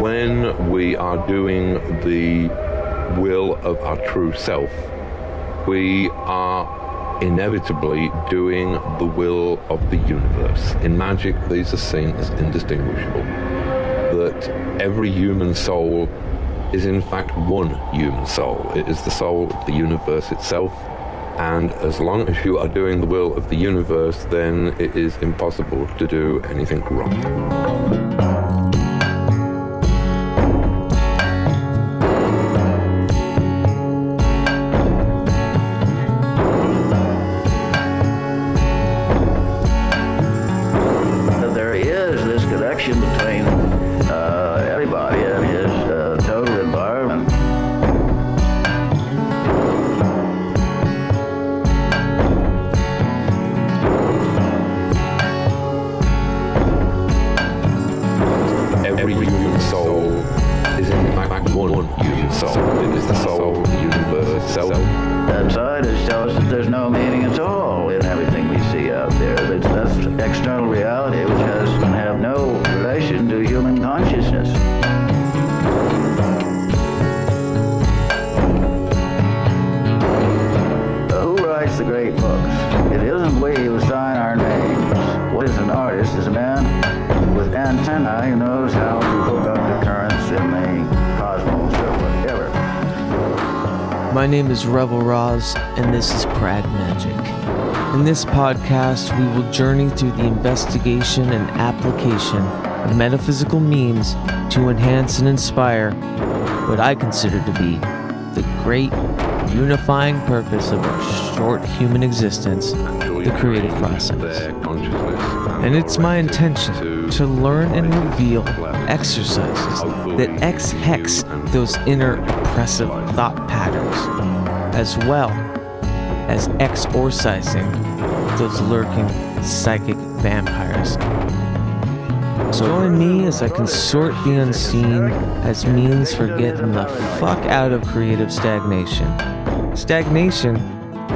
When we are doing the will of our true self, we are inevitably doing the will of the universe. In magic, these are seen as indistinguishable. That every human soul is in fact one human soul. It is the soul of the universe itself. And as long as you are doing the will of the universe, then it is impossible to do anything wrong. My name is Revel Roz, and this is Pragmagick. In this podcast, we will journey through the investigation and application of metaphysical means to enhance and inspire what I consider to be the great unifying purpose of our short human existence, the creative process. And it's my intention to learn and reveal exercises that ex-hex those inner oppressive thought patterns, as well as exorcising those lurking psychic vampires. So join me as I consort the unseen as means for getting the fuck out of creative stagnation. Stagnation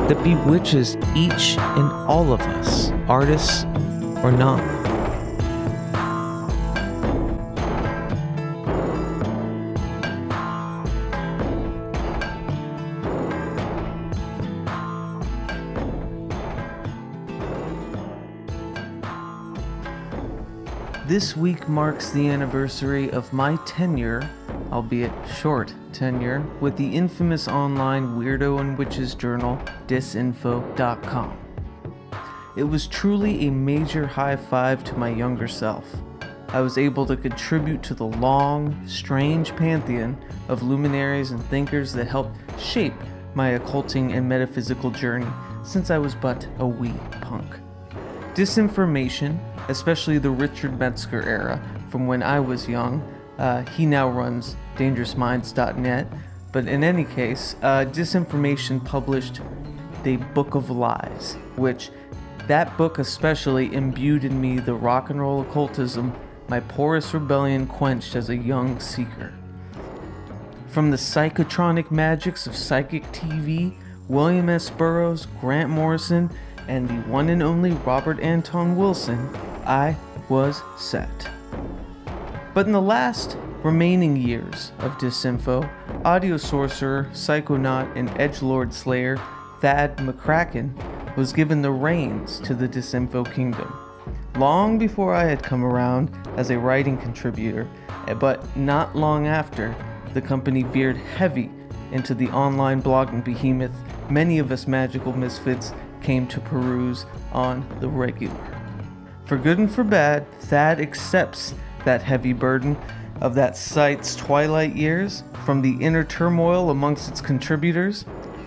that bewitches each and all of us, artists or not. This week marks the anniversary of my tenure, albeit short tenure, with the infamous online weirdo and witches journal, Disinfo.com. It was truly a major high five to my younger self. I was able to contribute to the long, strange pantheon of luminaries and thinkers that helped shape my occulting and metaphysical journey since I was but a wee punk. Disinformation, especially the Richard Metzger era from when I was young. He now runs DangerousMinds.net, but in any case, Disinformation published The Book of Lies, which that book especially imbued in me the rock and roll occultism my porous rebellion quenched as a young seeker. From the psychotronic magics of Psychic TV, William S. Burroughs, Grant Morrison, and the one and only Robert Anton Wilson, I was set. But in the last remaining years of Disinfo, audio sorcerer, psychonaut, and edgelord slayer Thad McKraken was given the reins to the Disinfo kingdom, long before I had come around as a writing contributor, but not long after, the company veered heavy into the online blogging behemoth many of us magical misfits came to peruse on the regular. For good and for bad, Thad accepts that heavy burden of that site's twilight years, from the inner turmoil amongst its contributors,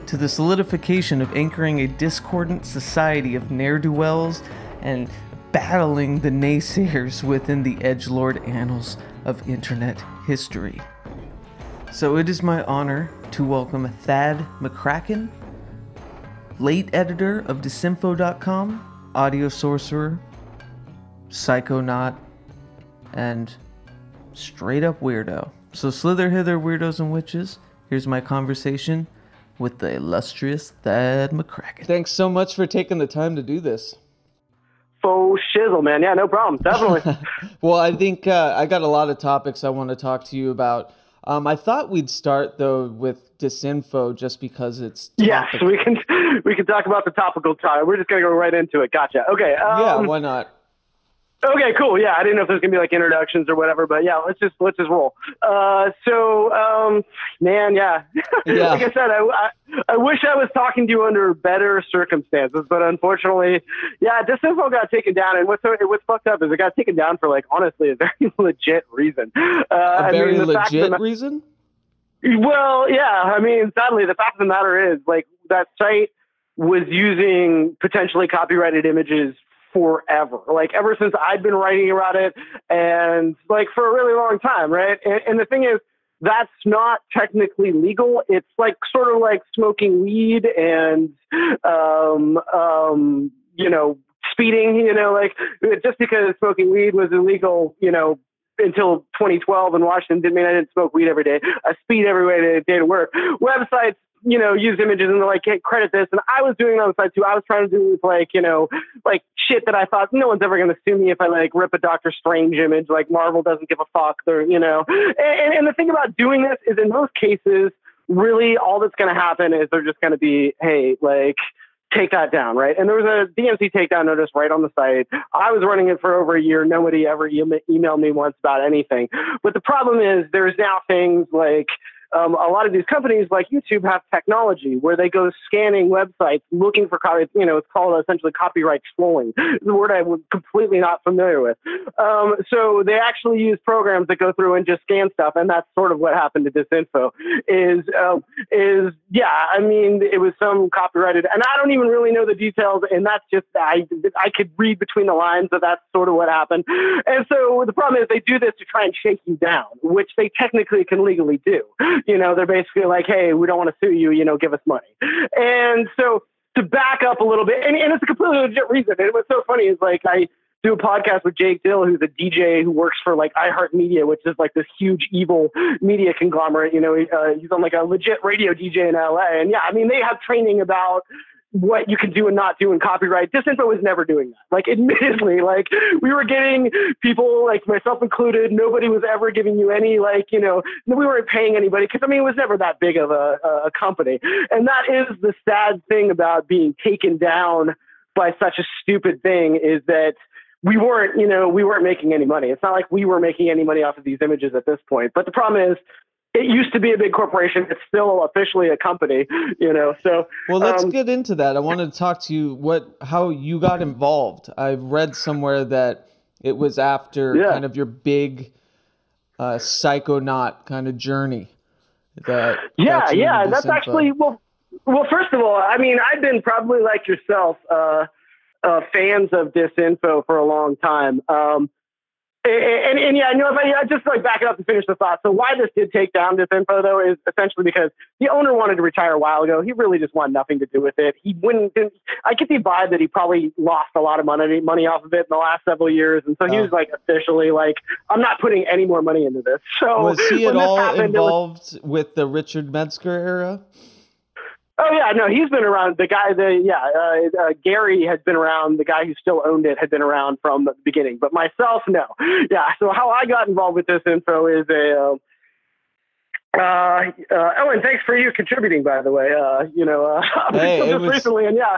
to the solidification of anchoring a discordant society of ne'er-do-wells and battling the naysayers within the edgelord annals of internet history. So it is my honor to welcome Thad McKraken, late editor of Disinfo.com, audio sorcerer, psychonaut, and straight-up weirdo. So slither hither, weirdos and witches. Here's my conversation with the illustrious Thad McKraken. Thanks so much for taking the time to do this. faux shizzle, man. Yeah, no problem. Definitely. Well, I think I got a lot of topics I want to talk to you about. I thought we'd start, though, with Disinfo, just because it's topical. Yes, we can talk about the topical topic. We're just going to go right into it. Gotcha. Okay. Yeah, why not? Okay, cool. Yeah, I didn't know if there's gonna be like introductions or whatever, but yeah, let's just roll. Yeah. Like I said, I wish I was talking to you under better circumstances, but unfortunately, yeah, Disinfo got taken down, and what's fucked up is it got taken down for like honestly a very legit reason. Reason? Well, yeah. I mean, sadly, the fact of the matter is like that site was using potentially copyrighted images forever, like ever since I'd been writing about it, and like for a really long time, right? And the thing is, that's not technically legal. It's like sort of like smoking weed and speeding. You know, like just because smoking weed was illegal, you know, until 2012 in Washington didn't mean I didn't smoke weed every day. I speed every day to work. Websites, you know, use images and they're like, hey, credit this. And I was doing it on the side too. I was trying to do like, you know, like shit that I thought no one's ever going to sue me if I like rip a Doctor Strange image, like Marvel doesn't give a fuck, or, you know, and the thing about doing this is in most cases, really all that's going to happen is they're just going to be, hey, like take that down. Right. And there was a DMC takedown notice right on the site. I was running it for over a year. Nobody ever emailed me once about anything. But the problem is there's now things like, a lot of these companies like YouTube have technology where they go scanning websites looking for copy. You know, it's called essentially copyright trolling. It's a word I was completely not familiar with. So they actually use programs that go through and just scan stuff, and that's sort of what happened to Disinfo. I mean, it was some copyrighted, and I don't even really know the details. And that's just I could read between the lines that that's sort of what happened. And so the problem is they do this to try and shake you down, which they technically can legally do. You know, they're basically like, hey, we don't want to sue you, you know, give us money. And so to back up a little bit, and it's a completely legit reason. And what's so funny is like I do a podcast with Jake Dill, who's a DJ who works for like iHeartMedia, which is like this huge evil media conglomerate. You know, he's on like a legit radio DJ in LA. And yeah, I mean, they have training about what you can do and not do in copyright. Disinfo was never doing that. Like, admittedly, like we were getting people, like myself included, nobody was ever giving you any, like, you know, we weren't paying anybody because I mean, it was never that big of a company. And that is the sad thing about being taken down by such a stupid thing is that we weren't making any money. It's not like we were making any money off of these images at this point. But the problem is, it used to be a big corporation. It's still officially a company, you know, so. Well, let's get into that. I wanted to talk to you how you got involved. I've read somewhere that it was after kind of your big psychonaut kind of journey. Well, first of all, I mean, I've been probably like yourself, fans of Disinfo for a long time. I just like back it up and finish the thought. So why this did take down Disinfo though is essentially because the owner wanted to retire a while ago. He really just wanted nothing to do with it. I get the vibe that he probably lost a lot of money off of it in the last several years, and so he was like officially like, I'm not putting any more money into this. So was he at all involved with the Richard Metzger era? Oh yeah, no, he's been around. The guy Gary had been around. The guy who still owned it had been around from the beginning. But myself, no. Yeah. So how I got involved with Disinfo is and thanks for you contributing, by the way. It was recently, and yeah,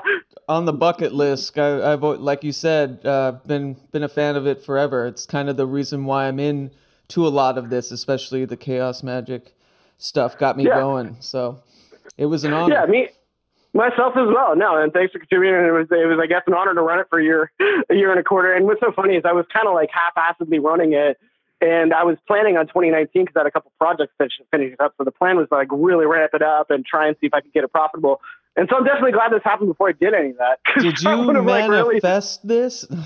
on the bucket list. I've like you said, been a fan of it forever. It's kind of the reason why I'm into a lot of this, especially the chaos magic stuff. Got me going. So. It was an honor. Yeah, me, myself as well. No, and thanks for contributing. It was, I guess, an honor to run it for a year and a quarter. And what's so funny is I was kind of like half-assedly running it, and I was planning on 2019 because I had a couple projects finishing up. So the plan was like really ramp it up and try and see if I could get it profitable. And so I'm definitely glad this happened before I did any of that. Did you manifest this? No,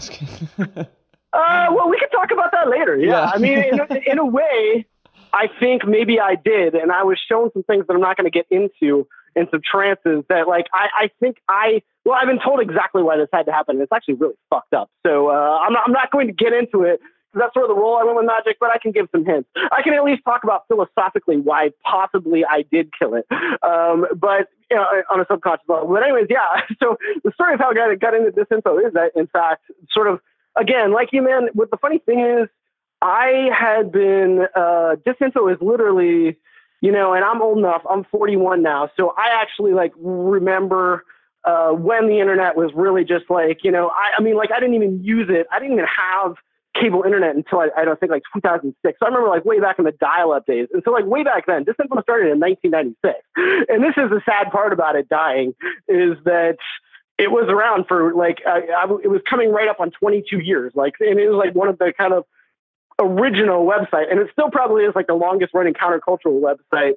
well, we could talk about that later. Yeah. I mean, in a way, I think maybe I did, and I was shown some things that I'm not going to get into in some trances that, like, I think I've been told exactly why this had to happen, and it's actually really fucked up. So I'm not going to get into it that's sort of the role I went with magic, but I can give some hints. I can at least talk about philosophically why possibly I did kill it, but you know, on a subconscious level. But anyways, yeah, so the story of how I got into Disinfo is that, in fact, sort of, again, like you, man, what the funny thing is, I had been, Disinfo is literally, you know, and I'm old enough, I'm 41 now, so I actually, like, remember when the internet was really just like, you know, I mean, like, I didn't even use it. I didn't even have cable internet until I don't think like 2006. So I remember like way back in the dial-up days. And so like way back then, Disinfo started in 1996. And this is the sad part about it dying, is that it was around for like, it was coming right up on 22 years. Like, and it was like one of the kind of original website. And it still probably is like the longest running countercultural website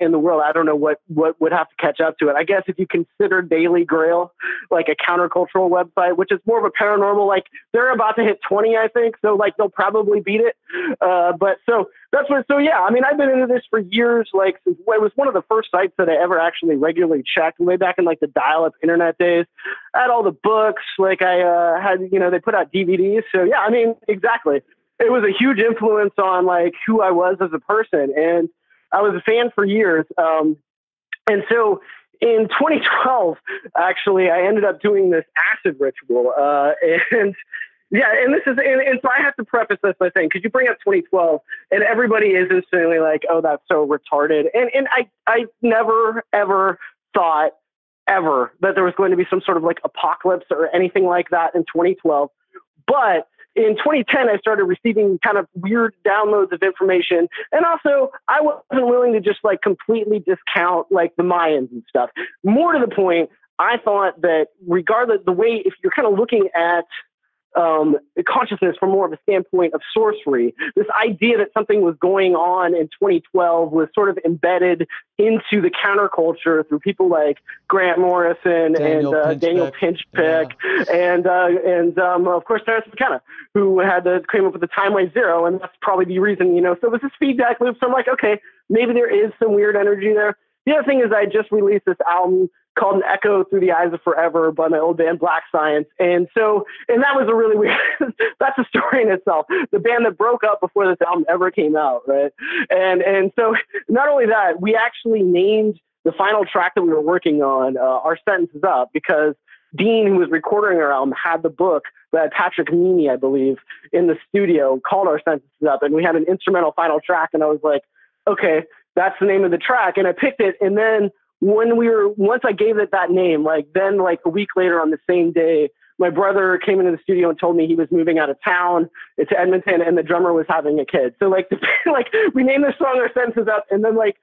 in the world. I don't know what would have to catch up to it. I guess if you consider Daily Grail like a countercultural website, which is more of a paranormal, like they're about to hit 20, I think. So like they'll probably beat it. But so that's what. So yeah, I mean, I've been into this for years. Like since, it was one of the first sites that I ever actually regularly checked. Way back in like the dial-up internet days, I had all the books. Like I had, you know, they put out DVDs. So yeah, I mean, exactly. It was a huge influence on like who I was as a person, and I was a fan for years. And so in 2012, actually, I ended up doing this acid ritual. And yeah, and this is, and so I have to preface this by saying, because you bring up 2012 and everybody is instantly like, oh, that's so retarded. And I never, ever thought ever that there was going to be some sort of like apocalypse or anything like that in 2012. But in 2010, I started receiving kind of weird downloads of information. And also, I wasn't willing to just like completely discount like the Mayans and stuff. More to the point, I thought that regardless, the way, if you're kind of looking at consciousness from more of a standpoint of sorcery, this idea that something was going on in 2012 was sort of embedded into the counterculture through people like Grant Morrison, Daniel Pinchbeck, yeah. and of course Terrence McKenna, who had came up with the timeline zero, and that's probably the reason, you know. So it was this feedback loop. So I'm like, okay, maybe there is some weird energy there. The other thing is, I just released this album called An Echo Through the Eyes of Forever by my old band Black Science. And so, and that was a really weird, that's a story in itself. The band that broke up before this album ever came out, right? And so not only that, we actually named the final track that we were working on, Our Sentences Up, because Dean, who was recording our album, had the book by Patrick Meany, I believe, in the studio called Our Sentences Up. And we had an instrumental final track. And I was like, okay, that's the name of the track. And I picked it. And then once I gave it that name, like then like a week later on the same day, my brother came into the studio and told me he was moving out of town to Edmonton, and the drummer was having a kid. So like, we named the song Our Sentences Up, and then like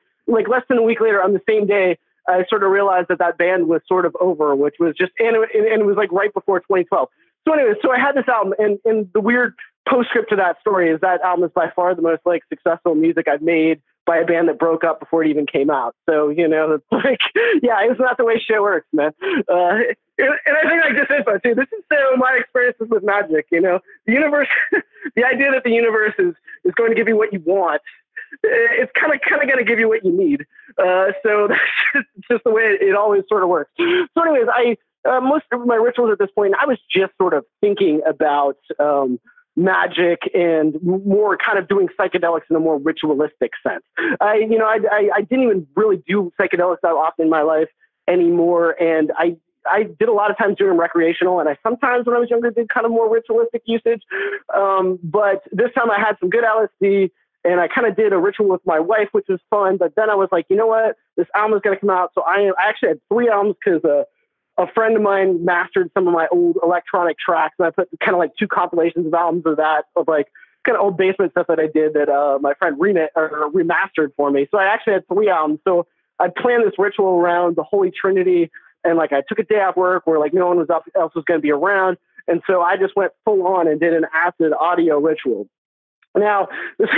less than a week later on the same day, I sort of realized that band was sort of over, which was just, and it was like right before 2012. So anyway, so I had this album, and the weird postscript to that story is that album is by far the most like successful music I've made by a band that broke up before it even came out. So, you know, it's like, yeah, it's not the way shit works, man. And I think like Disinfo too, this is so my experiences with magic, you know, the universe, the idea that the universe is going to give you what you want. It's kind of going to give you what you need. So that's just the way it always sort of works. So anyways, most of my rituals at this point, I was just sort of thinking about, magic and more kind of doing psychedelics in a more ritualistic sense. I didn't even really do psychedelics that often in my life anymore. And I did a lot of times doing them recreational. And I sometimes when I was younger did kind of more ritualistic usage. But this time I had some good LSD and I kind of did a ritual with my wife, which was fun. But then I was like, you know what, this album is going to come out. So I actually had 3 albums because, a friend of mine mastered some of my old electronic tracks, and I put kind of like 2 compilations of albums of that, of like kind of old basement stuff that I did that my friend remastered for me. So I actually had 3 albums. So I planned this ritual around the Holy Trinity, and like I took a day off work where like no one else was going to be around, and so I just went full on and did an acid audio ritual. Now, there's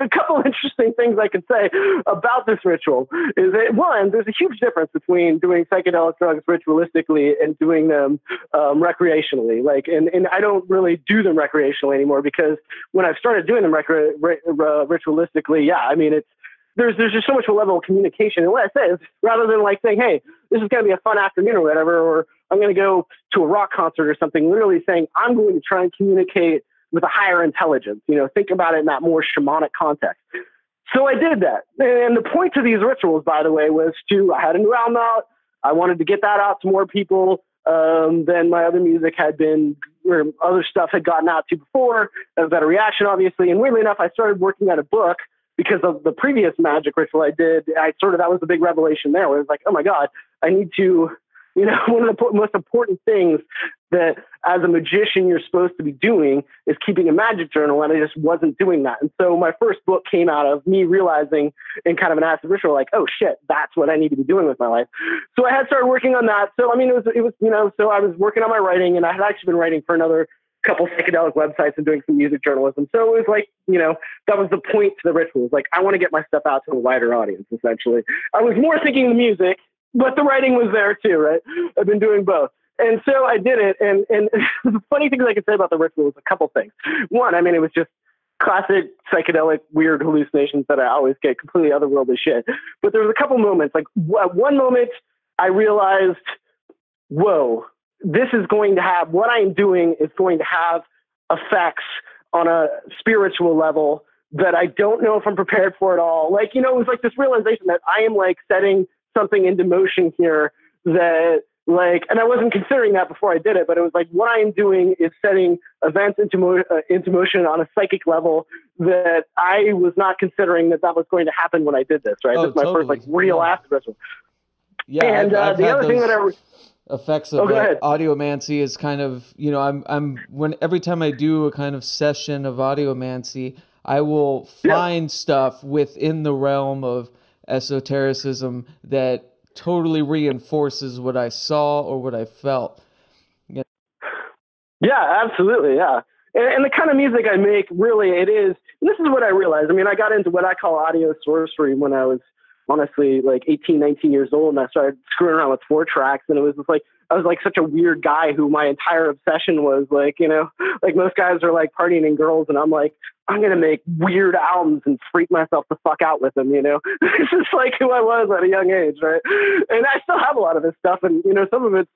a couple interesting things I can say about this ritual is that, one, there's a huge difference between doing psychedelic drugs ritualistically and doing them recreationally. Like, and I don't really do them recreationally anymore because when I've started doing them ritualistically, yeah, I mean, there's just so much a level of communication. And what I say is, rather than like saying, hey, this is going to be a fun afternoon or whatever, or I'm going to go to a rock concert or something, literally saying, I'm going to try and communicate with a higher intelligence. You know, think about it in that more shamanic context. So I did that. And the point to these rituals, by the way, was to, I had a new album out. I wanted to get that out to more people than my other music had been, or other stuff had gotten out to before. That was better reaction, obviously. And weirdly enough, I started working on a book because of the previous magic ritual I did. That was the big revelation there. Where it was like, oh my God, I need to, you know, one of the most important things that as a magician you're supposed to be doing is keeping a magic journal, and I just wasn't doing that. And so my first book came out of me realizing in kind of an acid ritual, like, oh shit, that's what I need to be doing with my life. So I had started working on that. So, I mean, it was, you know, so I was working on my writing, and I had actually been writing for another couple psychedelic websites and doing some music journalism. So it was like, you know, that was the point to the rituals. Like, I want to get my stuff out to a wider audience, essentially. I was more thinking the music, but the writing was there too, right? I've been doing both. And so I did it. And the funny things I could say about the ritual was a couple things. One, I mean, it was just classic psychedelic weird hallucinations that I always get, completely otherworldly shit. But there was a couple moments. Like, at one moment, I realized, whoa, this is going to have, what I'm doing is going to have effects on a spiritual level that I don't know if I'm prepared for at all. Like, you know, it was like this realization that I am like setting something into motion here that, like, and I wasn't considering that before I did it, but it was like, what I am doing is setting events into motion on a psychic level that I was not considering that was going to happen when I did this, right? Oh, this is my totally. First, like, real acid ritual. Yeah, and I've the other thing that I... Effects of audiomancy is kind of, you know, every time I do a kind of session of audiomancy, I will find stuff within the realm of esotericism that totally reinforces what I saw or what I felt. Yeah, absolutely. Yeah. And the kind of music I make, really, it is, and this is what I realized. I mean, I got into what I call audio sorcery when I was honestly like 18, 19 years old, and I started screwing around with 4 tracks, and it was just like, I was like such a weird guy who my entire obsession was like, you know, like most guys are like partying and girls, and I'm like, I'm going to make weird albums and freak myself the fuck out with them, you know? This is like who I was at a young age, right? And I still have a lot of this stuff, and, you know, some of it's...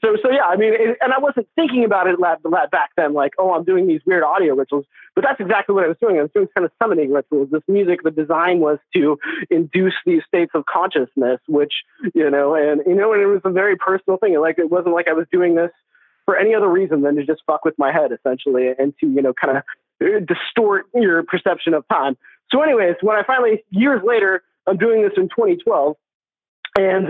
So yeah, I mean, and I wasn't thinking about it back then, like, oh, I'm doing these weird audio rituals, but that's exactly what I was doing. I was doing kind of summoning rituals. This music, the design was to induce these states of consciousness, which, you know, and, you know, and it was a very personal thing. Like, it wasn't like I was doing this for any other reason than to just fuck with my head, essentially, and to, you know, kind of distort your perception of time. So anyways, when I finally, years later, I'm doing this in 2012. And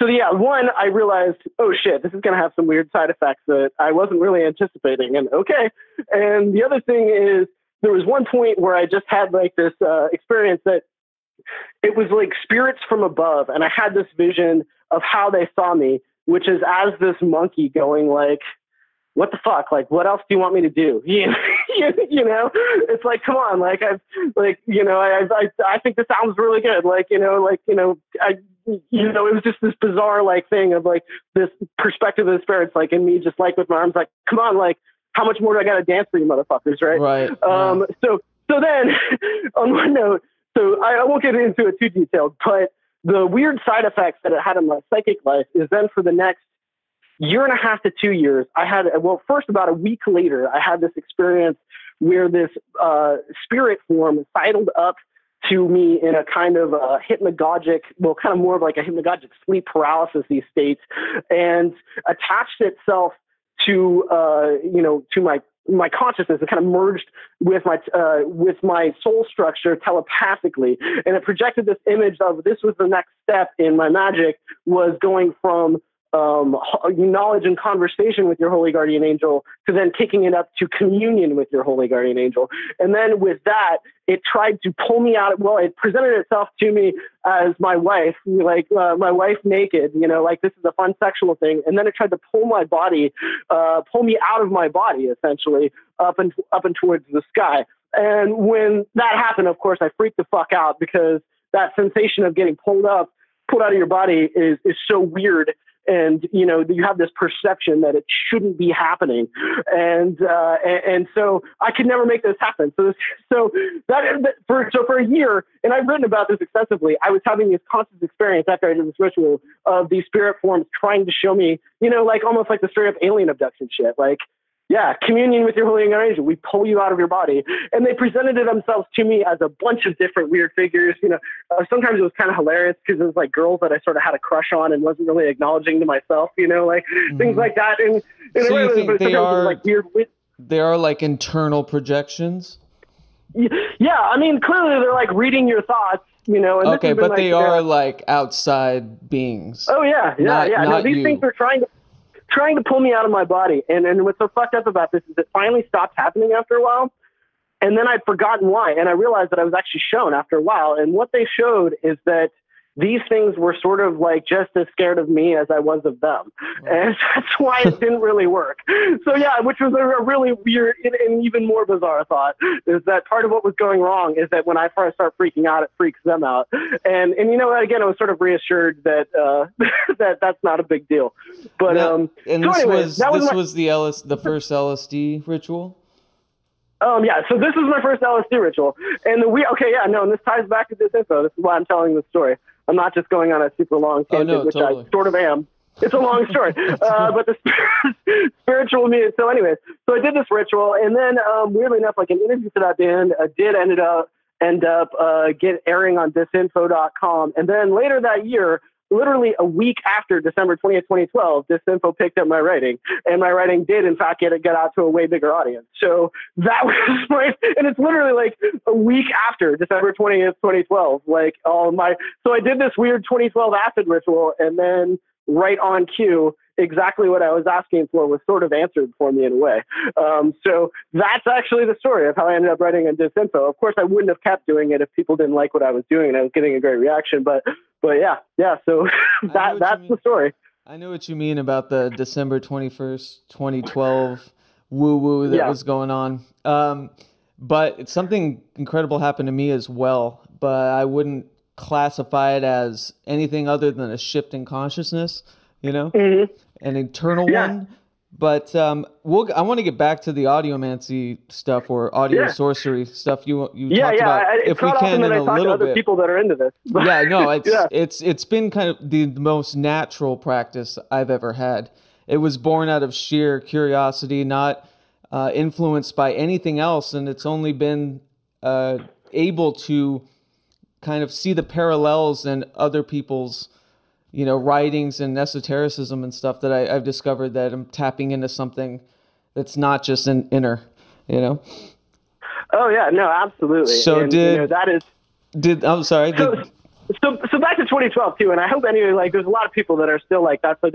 so, yeah, one, I realized, oh shit, this is going to have some weird side effects that I wasn't really anticipating. And okay. And the other thing is, there was one point where I just had like this experience that it was like spirits from above. And I had this vision of how they saw me, which is as this monkey going like, what the fuck? Like, what else do you want me to do? You know, it's like, come on. Like, I think this sounds really good. Like, it was just this bizarre like thing of like this perspective of the spirits, like, and me just like with my arms, like, come on, like, how much more do I got to dance for you motherfuckers? Right. Right. So then on one note, so I won't get into it too detailed, but the weird side effects that it had in my psychic life is then for the next year and a half to 2 years, first about a week later, I had this experience where this spirit form sidled up to me in a kind of a hypnagogic, well, kind of more of like a hypnagogic sleep paralysis these states, and attached itself to, to my consciousness, and kind of merged with my soul structure telepathically. And it projected this image of, this was the next step in my magic, was going from knowledge and conversation with your holy guardian angel to then kicking it up to communion with your holy guardian angel. And then with that, it tried to pull me out. Well, it presented itself to me as my wife, like my wife naked, you know, like this is a fun sexual thing. And then it tried to pull my body, pull me out of my body, essentially, up and towards the sky. And when that happened, of course, I freaked the fuck out, because that sensation of getting pulled out of your body is so weird. And, you know, you have this perception that it shouldn't be happening. And so I could never make this happen. So for a year, and I've written about this extensively, I was having this constant experience after I did this ritual of these spirit forms trying to show me, you know, like almost like the straight up alien abduction shit. Like, Yeah, communion with your holy angel. We pull you out of your body. And they presented themselves to me as a bunch of different weird figures. You know, sometimes it was kind of hilarious because it was like girls that I sort of had a crush on and wasn't really acknowledging to myself, you know, like things like that. And so you think they are like internal projections? Yeah, I mean, clearly they're like reading your thoughts. You know, and okay, but like, they are like outside beings. Oh yeah, yeah, not, yeah. No, these things are trying to pull me out of my body. And what's so fucked up about this is it finally stopped happening after a while. And then I'd forgotten why. And I realized that I was actually shown after a while. And what they showed is that these things were sort of like just as scared of me as I was of them. And that's why it didn't really work. So yeah, which was a really weird and even more bizarre thought, is that part of what was going wrong is that when I first start freaking out, it freaks them out. And you know, again, I was sort of reassured that, that's not a big deal. But, now, and so anyways, this was the first LSD ritual. Yeah, so this was my first LSD ritual. And and this ties back to Disinfo. This is why I'm telling this story. I'm not just going on a super long tangent, I sort of am. It's a long story, but the spiritual me. So anyways, so I did this ritual, and then weirdly enough, like an interview for that band did end up airing on Disinfo.com. And then later that year, literally a week after December 20th, 2012, Disinfo picked up my writing, and my writing did in fact get out to a way bigger audience. So that was and it's literally like a week after December 20th, 2012, like so I did this weird 2012 acid ritual, and then right on cue, exactly what I was asking for was sort of answered for me in a way. So that's actually the story of how I ended up writing on Disinfo. Of course, I wouldn't have kept doing it if people didn't like what I was doing and I was getting a great reaction, but yeah. So that's the story. I know what you mean about the December 21st, 2012 woo-woo that was going on. But something incredible happened to me as well, but I wouldn't classify it as anything other than a shift in consciousness, you know, an internal one. But I want to get back to the audiomancy stuff or audio sorcery stuff you talked about. If we can in a little bit. I talk to other people that are into this. Yeah, no, it's been kind of the most natural practice I've ever had. It was born out of sheer curiosity, not influenced by anything else, and it's only been able to kind of see the parallels in other people's, you know, writings and esotericism and stuff that I've discovered that I'm tapping into something that's not just an inner, you know? Oh yeah, no, absolutely. So So back to 2012 too. And I hope anyway, like there's a lot of people that are still like that. So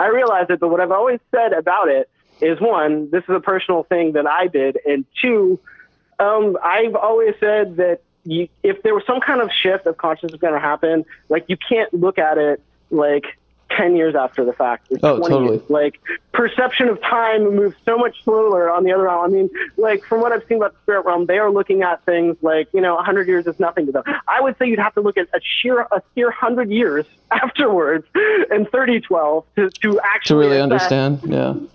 I realize it, but what I've always said about it is, one, this is a personal thing that I did. And two, I've always said that, if there was some kind of shift of consciousness going to happen, like you can't look at it like 10 years after the fact. Or 20 totally. Years. Like perception of time moves so much slower on the other realm. I mean, like from what I've seen about the spirit realm, they are looking at things like, you know, 100 years is nothing to them. I would say you'd have to look at a sheer 100 years afterwards in 3012 to actually really understand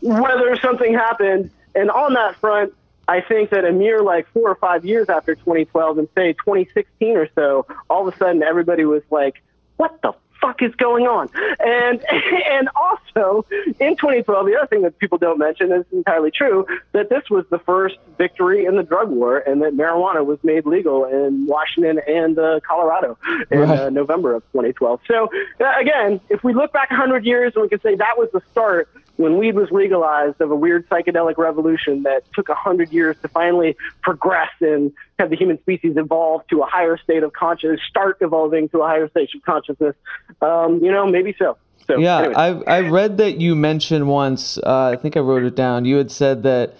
whether something happened. And on that front, I think that a mere like 4 or 5 years after 2012 and say 2016 or so, all of a sudden everybody was like, what the fuck is going on? And also in 2012, the other thing that people don't mention is entirely true, that this was the first victory in the drug war and that marijuana was made legal in Washington and Colorado in November of 2012. So again, if we look back 100 years and we can say that was the start when weed was legalized of a weird psychedelic revolution that took 100 years to finally progress and have the human species evolve to a higher state of consciousness, start evolving to a higher state of consciousness. You know, maybe so. So yeah, anyway. I read that you mentioned once, I think I wrote it down, you had said that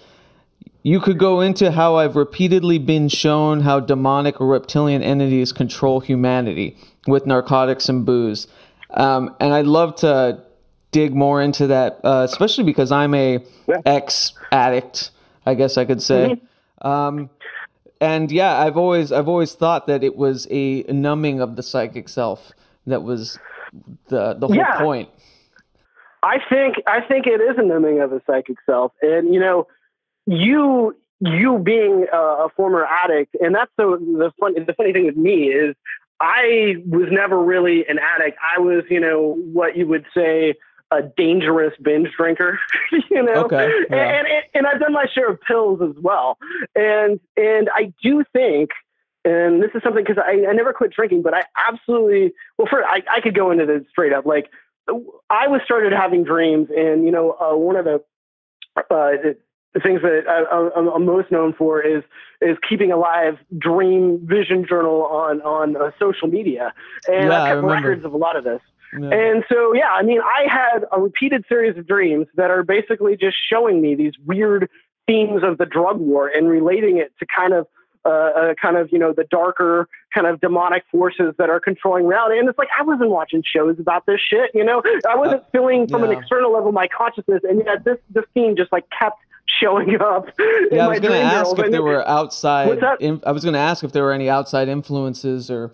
you could go into how I've repeatedly been shown how demonic or reptilian entities control humanity with narcotics and booze. And I'd love to dig more into that, especially because I'm a ex-addict, I guess I could say. And yeah, I've always thought that it was a numbing of the psychic self that was the whole point. I think it is a numbing of the psychic self, and you know, you being a former addict, and that's the funny thing with me is I was never really an addict. I was, you know, what you would say a dangerous binge drinker, you know, okay, yeah. and I've done my share of pills as well. And I do think, and this is something, cause I never quit drinking, but I absolutely, I could go into this straight up. Like I was started having dreams, and, you know, one of the things that I'm most known for is keeping a live dream vision journal on social media. And yeah, I kept records of a lot of this. Yeah. And so, yeah, I mean, I had a repeated series of dreams that are basically just showing me these weird themes of the drug war and relating it to kind of, you know, the darker kind of demonic forces that are controlling reality. And it's like, I wasn't watching shows about this shit, you know, I wasn't feeling from an external level my consciousness. And yet this theme just like kept showing up. Yeah, I was going to ask if there were outside, I was going to ask if there were any outside influences or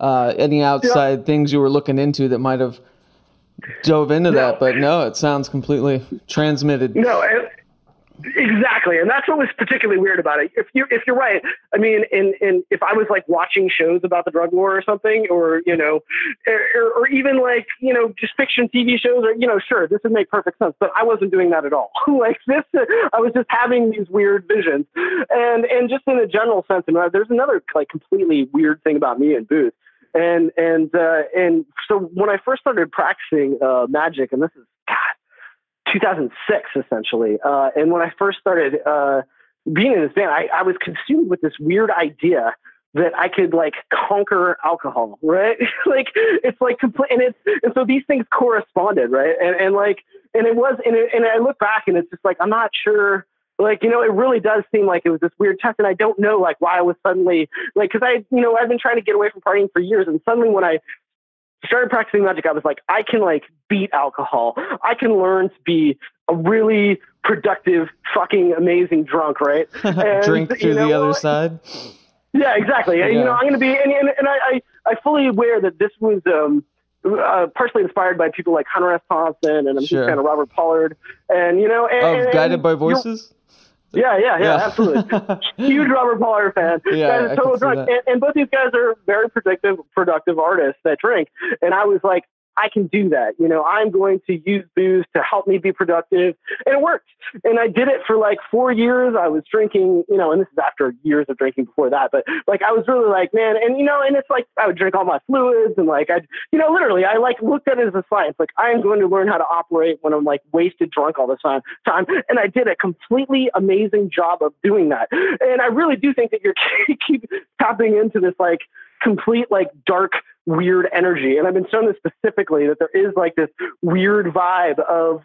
any outside things you were looking into that might have dove into that, but no, it sounds completely transmitted. No, exactly, and that's what was particularly weird about it. If you're right, I mean, and if I was like watching shows about the drug war or something, or you know, or even like you know, just fiction TV shows, or you know, sure, this would make perfect sense. But I wasn't doing that at all. Like this, I was just having these weird visions, and just in a general sense. And there's another like completely weird thing about me and Booth. And so when I first started practicing magic, and this is 2006 essentially, and when I first started being in this band, I was consumed with this weird idea that I could like conquer alcohol, right? Like it's like complete, and so these things corresponded, right? And it was, and I look back and it's just like I'm not sure. Like, you know, it really does seem like it was this weird test. And I don't know, like, why I was suddenly, like, because I've been trying to get away from partying for years. And suddenly when I started practicing magic, I was like, I can, like, beat alcohol. I can learn to be a really productive, fucking amazing drunk, right? And, drink through the other side. Yeah, exactly. Yeah. You know, I'm going to be, and I fully aware that this was partially inspired by people like Hunter S. Thompson, and I'm a fan of Robert Pollard. And, you know, Guided by Voices? Yeah, absolutely. Huge Robert Pollard fan. Yeah, is total drunk. And both these guys are very productive artists that drink. And I was like, I can do that. You know, I'm going to use booze to help me be productive. And it worked. And I did it for like 4 years. I was drinking, you know, and this is after years of drinking before that, but like, I was really like, man, and you know, and it's like, I would drink all my fluids and like, literally, I like looked at it as a science. Like I am going to learn how to operate when I'm like wasted drunk all the time. And I did a completely amazing job of doing that. And I really do think that you're keep tapping into this, like, complete like dark weird energy, and I've been shown this specifically, that there is like this weird vibe of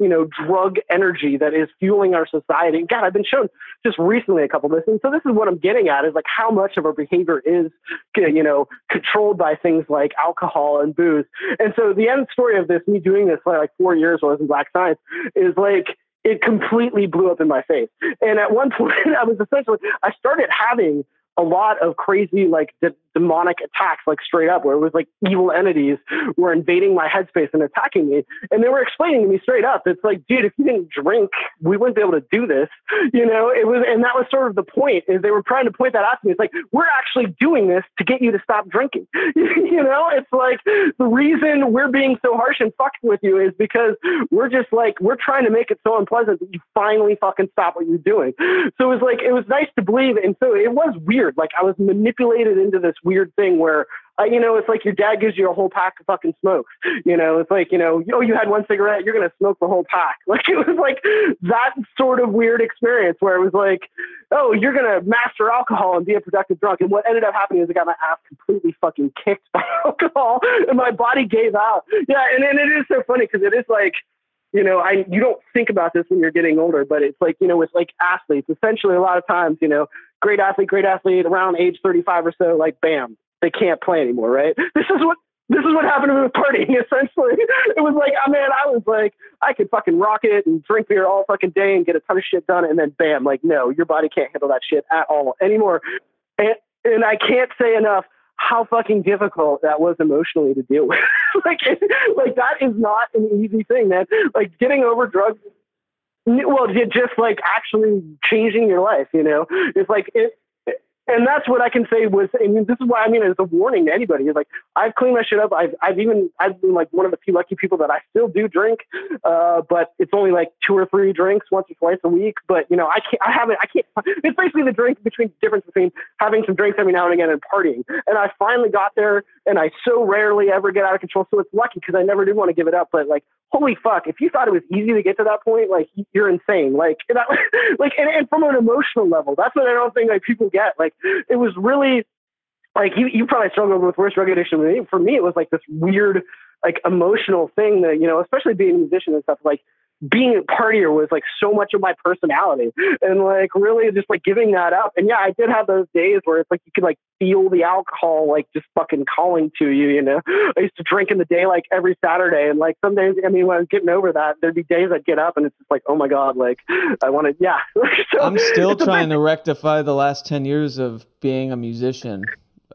you know, drug energy that is fueling our society. And God, I've been shown just recently a couple of this, and so this is what I'm getting at, is like how much of our behavior is, you know, controlled by things like alcohol and booze. And so the end story of this, me doing this for like 4 years while I was in Black Science, is like it completely blew up in my face. And at one point, I started having a lot of crazy, like demonic attacks, like straight up, where it was like evil entities were invading my headspace and attacking me. And they were explaining to me straight up, it's like, dude, if you didn't drink, we wouldn't be able to do this. You know, it was, and that was sort of the point, is they were trying to point that out to me. It's like, we're actually doing this to get you to stop drinking. You know, it's like the reason we're being so harsh and fucking with you is because we're just like, we're trying to make it so unpleasant that you finally fucking stop what you're doing. So it was like, it was nice to believe. And so it was weird. Like I was manipulated into this weird thing where, you know, it's like your dad gives you a whole pack of fucking smokes. You know, it's like, you know, oh, you had one cigarette, you're going to smoke the whole pack. Like, it was like that sort of weird experience where it was like, oh, you're going to master alcohol and be a productive drunk. And what ended up happening is I got my ass completely fucking kicked by alcohol and my body gave out. Yeah, and it is so funny because it is like, you know, you don't think about this when you're getting older, but it's like, you know, with like athletes, essentially a lot of times, you know, great athlete, around age 35 or so, like, bam, they can't play anymore, right? This is what happened to the party, essentially. It was like, oh, man, I was like, I could fucking rock it and drink beer all fucking day and get a ton of shit done. And then bam, like, no, your body can't handle that shit at all anymore. And I can't say enough how fucking difficult that was emotionally to deal with. like that is not an easy thing, man. Like getting over drugs, well, just like actually changing your life, you know, it's like, it, And that's what I can say was, and this is why, I mean, it's a warning to anybody. It's like, I've cleaned my shit up. I've been like one of the few lucky people that I still do drink, but it's only like 2 or 3 drinks once or twice a week. But, you know, I can't, it's basically the difference between having some drinks every now and again and partying. And I finally got there, and I so rarely ever get out of control. So it's lucky, because I never did want to give it up. But like, holy fuck, if you thought it was easy to get to that point, like, you're insane. And from an emotional level, that's what I don't think like people get. Like, it was really like, you probably struggled with worse drug addiction than me. For me, it was like this weird, like, emotional thing that, you know, especially being a musician and stuff, like being a partier was like so much of my personality, and like really just like giving that up. And yeah, I did have those days where it's like, you could like feel the alcohol, like just fucking calling to you, you know. I used to drink in the day, like every Saturday. And like some days, I mean, when I was getting over that, there'd be days I'd get up and it's just like, oh my God, like I want to, yeah. So I'm still trying to rectify the last 10 years of being a musician,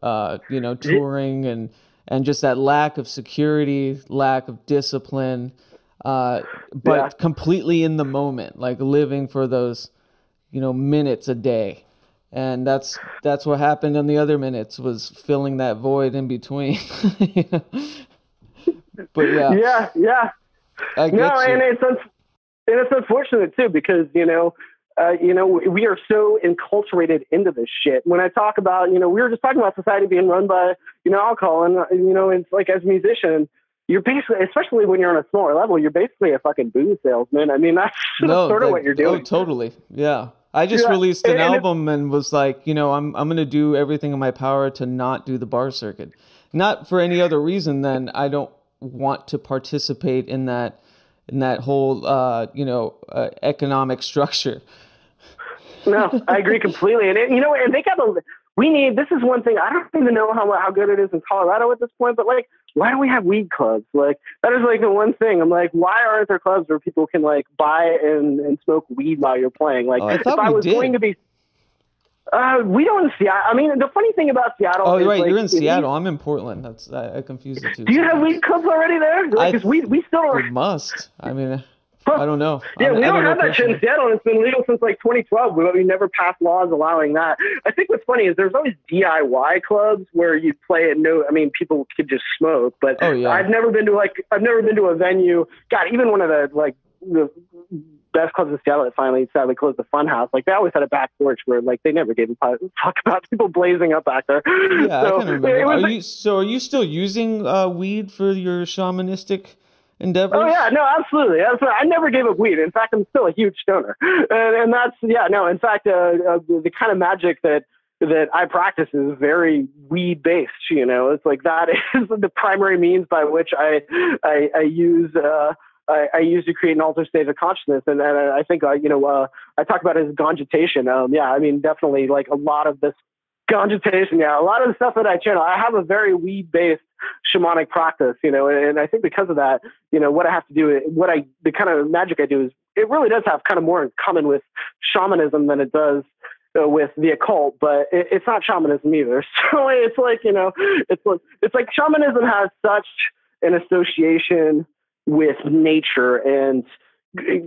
you know, touring and just that lack of security, lack of discipline, but yeah, completely in the moment, like living for those, you know, minutes a day. And that's what happened in the other minutes, was filling that void in between. You know? But yeah. And it's unfortunate too, because, you know, we are so enculturated into this shit. When I talk about, you know, we were just talking about society being run by, you know, alcohol, and, you know, it's like, as a musician, you're basically, especially when you're on a smaller level, you're basically a fucking booze salesman. I mean, that's sort of what you're doing. Oh, totally. Yeah. I just released an album and was like, you know, I'm going to do everything in my power to not do the bar circuit. Not for any other reason than I don't want to participate in that whole, economic structure. No, I agree completely. And, you know, and they got a... this is one thing, I don't even know how good it is in Colorado at this point, but like, why do we have weed clubs? Like, that is like the one thing. I'm like, why aren't there clubs where people can like buy and smoke weed while you're playing? Like, we don't in Seattle. I mean, the funny thing about Seattle. Oh, is, right, like, you're in Seattle. I'm in Portland. That's I confuse the two. Do you have weed clubs already there? Like, we still are. We must. I mean. I don't know. Yeah, we don't have that shit in Seattle, and it's been legal since like 2012. We never passed laws allowing that. I think what's funny is there's always DIY clubs where you play at people could just smoke, but I've never been to a venue. God, even one of the best clubs in Seattle that finally sadly closed, the Funhouse. Like, they always had a back porch where like they never gave a fuck about people blazing up back there. Yeah, so, are you still using weed for your shamanistic endeavors? Oh yeah, no, absolutely. I never gave up weed. In fact, I'm still a huge stoner, and that's In fact, the kind of magic that I practice is very weed based. You know, it's like that is the primary means by which I use to create an altered state of consciousness. And then I think I talk about it as gongitation. I mean, definitely like a lot of this gongitation. Yeah, a lot of the stuff that I channel, I have a very weed based shamanic practice, you know, and I think because of that, you know, what I have to do, the kind of magic I do is, it really does have kind of more in common with shamanism than it does with the occult, but it's not shamanism either. So it's like, you know, it's like shamanism has such an association with nature and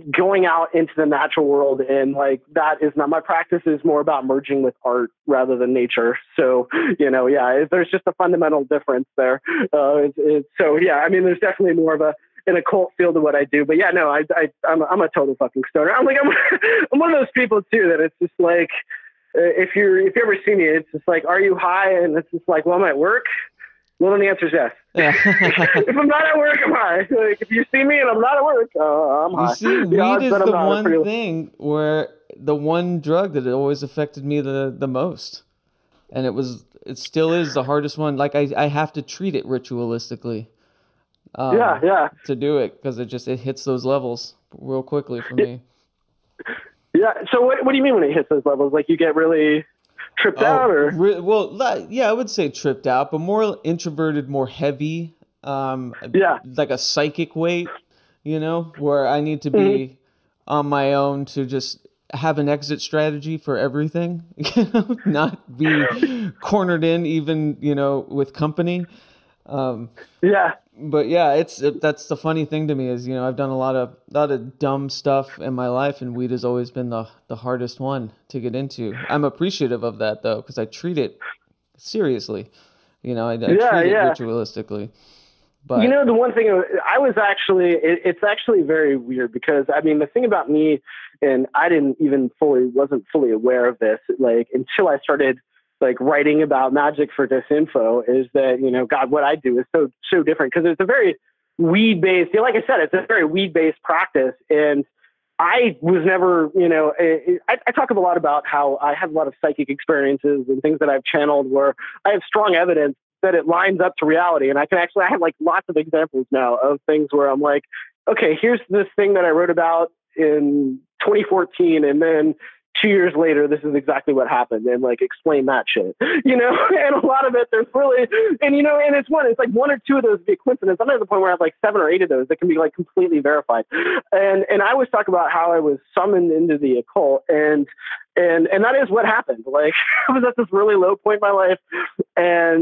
going out into the natural world, and like that is not my practice. Is more about merging with art rather than nature. So there's just a fundamental difference there. I mean, there's definitely more of an occult feel to what I do. But yeah, no, I'm a total fucking stoner. I'm one of those people too that it's just like, if you ever see me, it's just like, are you high? And it's just like, well, I'm at work. Well, then the answer is yes. Yeah. If I'm not at work, I'm high. Like, if you see me and I'm not at work, I'm high. You see, weed is the one thing where the one drug that it always affected me the most. And it still is the hardest one. Like, I have to treat it ritualistically. To do it, because it hits those levels real quickly for me. Yeah. So what do you mean when it hits those levels? Like, you get really... tripped out, or I would say tripped out, but more introverted, more heavy, like a psychic weight, you know, where I need to be on my own to just have an exit strategy for everything, you know, not be cornered in, even, you know, with company. Yeah. But yeah, that's the funny thing to me is, you know, I've done a lot of dumb stuff in my life, and weed has always been the hardest one to get into. I'm appreciative of that though, because I treat it seriously. You know, I treat it ritualistically. But you know, the one thing I was actually, it's actually very weird, because I mean, the thing about me, and I wasn't fully aware of this, like, until I started like writing about magic for Disinfo, is that, you know, God, what I do is so different, because it's a very weed-based, like I said, it's a very weed-based practice. And I was never, you know, I talk a lot about how I have a lot of psychic experiences and things that I've channeled where I have strong evidence that it lines up to reality. And I have like lots of examples now of things where I'm like, okay, here's this thing that I wrote about in 2014. And then 2 years later, this is exactly what happened. And like, explain that shit, you know? And a lot of it, there's really, and you know, and it's like one or two of those would be a coincidence. I'm at the point where I have like 7 or 8 of those that can be like completely verified. And I always talk about how I was summoned into the occult, and that is what happened. Like, I was at this really low point in my life, and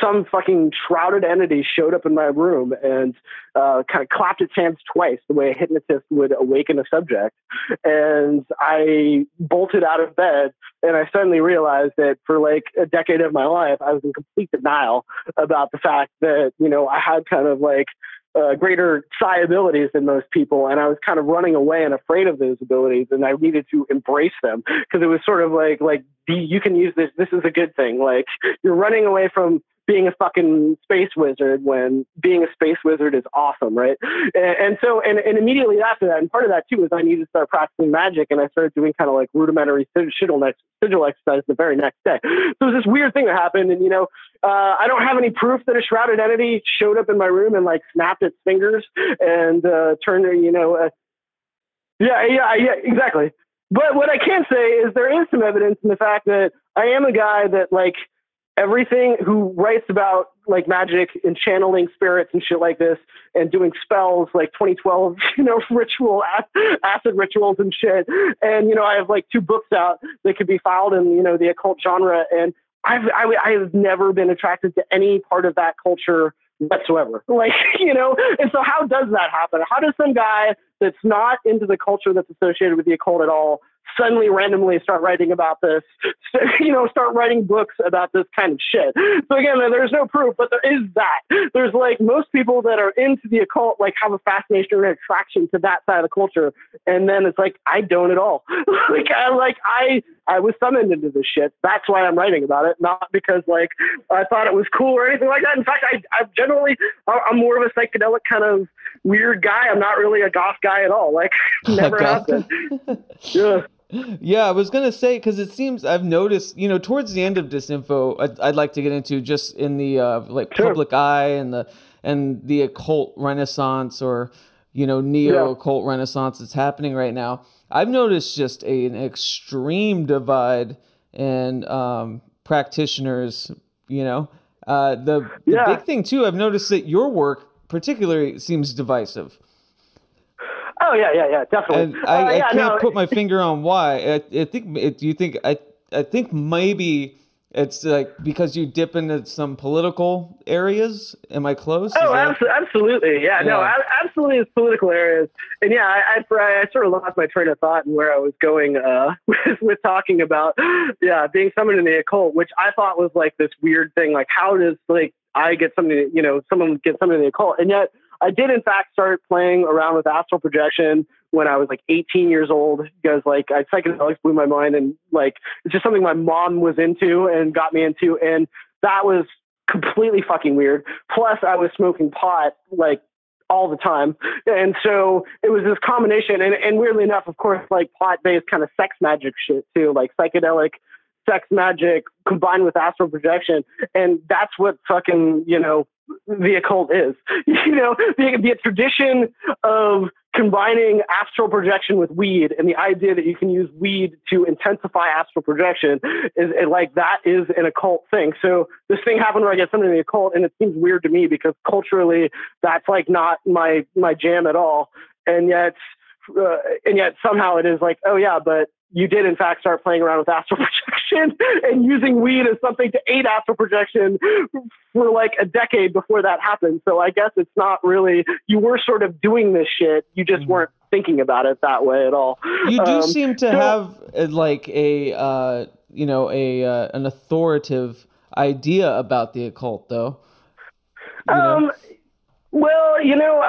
some fucking shrouded entity showed up in my room and kind of clapped its hands twice, the way a hypnotist would awaken a subject. And I bolted out of bed, and I suddenly realized that for like a decade of my life, I was in complete denial about the fact that, you know, I had kind of like greater psi abilities than most people. And I was kind of running away and afraid of those abilities, and I needed to embrace them, because it was sort of like, you can use this. This is a good thing. Like, you're running away from being a fucking space wizard when being a space wizard is awesome. Right. And so, immediately after that, and part of that too, is I needed to start practicing magic, and I started doing kind of like rudimentary sigil exercise the very next day. So it was this weird thing that happened. And, you know, I don't have any proof that a shrouded entity showed up in my room and like snapped its fingers and turned, you know, yeah, exactly. But what I can say is there is some evidence in the fact that I am a guy that, like, everything who writes about like magic and channeling spirits and shit like this and doing spells like 2012, you know, ritual, acid rituals and shit. And, you know, I have like 2 books out that could be filed in, you know, the occult genre. And I have never been attracted to any part of that culture whatsoever. Like, you know, and so how does that happen? How does some guy that's not into the culture that's associated with the occult at all suddenly randomly start writing about this, you know, start writing books about this kind of shit? So again, there's no proof, but there is that. There's like, most people that are into the occult, like, have a fascination or attraction to that side of the culture. And then it's like, I don't at all. I was summoned into this shit. That's why I'm writing about it. Not because like, I thought it was cool or anything like that. In fact, I'm more of a psychedelic kind of weird guy. I'm not really a goth guy at all. Like, never have been. Yeah. Yeah, I was going to say, because it seems I've noticed, you know, towards the end of Disinfo, I'd like to get into just in the public eye and the occult renaissance, or, you know, neo-occult renaissance that's happening right now. I've noticed just an extreme divide in practitioners, you know. The big thing, too, I've noticed that your work particularly seems divisive. Oh, yeah, definitely. And I can't put my finger on why. I think maybe it's like because you dip into some political areas. Am I close? Oh, absolutely. Yeah, no, absolutely it's political areas. And yeah, I sort of lost my train of thought and where I was going with talking about, being summoned in the occult, which I thought was like this weird thing. Like, how does like I get something, you know, someone gets something in the occult? And yet, I did, in fact, start playing around with astral projection when I was like 18 years old, because like psychedelics blew my mind, and like it's just something my mom was into and got me into, and that was completely fucking weird. Plus, I was smoking pot like all the time, and so it was this combination. And weirdly enough, of course, like pot-based kind of sex magic shit too, like psychedelic sex magic combined with astral projection, and that's what fucking, you know, the occult is, you know, the tradition of combining astral projection with weed, and the idea that you can use weed to intensify astral projection is like, that is an occult thing. So this thing happened where I get something in the occult, and it seems weird to me because culturally that's like not my jam at all. And yet somehow it is like, oh yeah, but you did in fact start playing around with astral projection. projection and using weed as something to aid astral projection for like a decade before that happened. So I guess it's not really, you were sort of doing this shit. You just weren't thinking about it that way at all. You do seem to have like a, you know, a, an authoritative idea about the occult though. You know? Well, you know,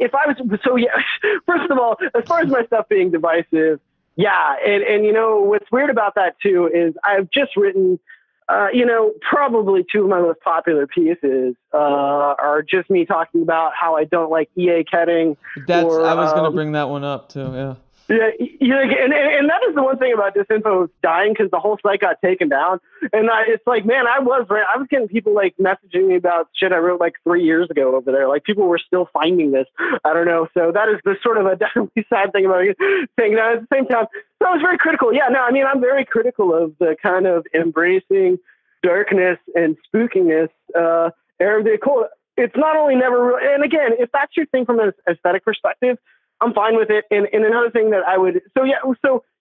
first of all, as far as my stuff being divisive, yeah. And you know, what's weird about that too, is I've just written, you know, probably two of my most popular pieces, are just me talking about how I don't like EA Koetting. I was going to bring that one up too. Yeah. Yeah, and that is the one thing about Disinfo dying, because the whole site got taken down, and it's like, man, I was getting people like messaging me about shit I wrote like 3 years ago over there. Like people were still finding this. I don't know. So that is the sort of a definitely sad thing about it. At the same time, so I was very critical. Yeah, no, I mean, I'm very critical of the kind of embracing darkness and spookiness era of the occult. It's not only never, and again, if that's your thing from an aesthetic perspective, I'm fine with it. And another thing that I would,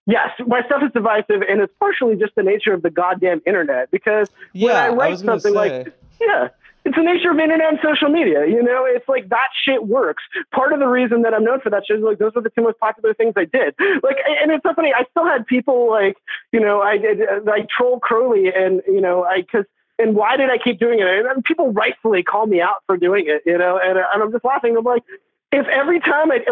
yes, my stuff is divisive, and it's partially just the nature of the goddamn internet, because when I write something like, it's the nature of internet and social media, you know, it's like that shit works. Part of the reason that I'm known for that shit is like, those were the two most popular things I did. Like, and it's so funny. I still had people like, you know, I troll Crowley and, you know, and why did I keep doing it? And people rightfully call me out for doing it, you know, and I'm just laughing. I'm like, if every time, if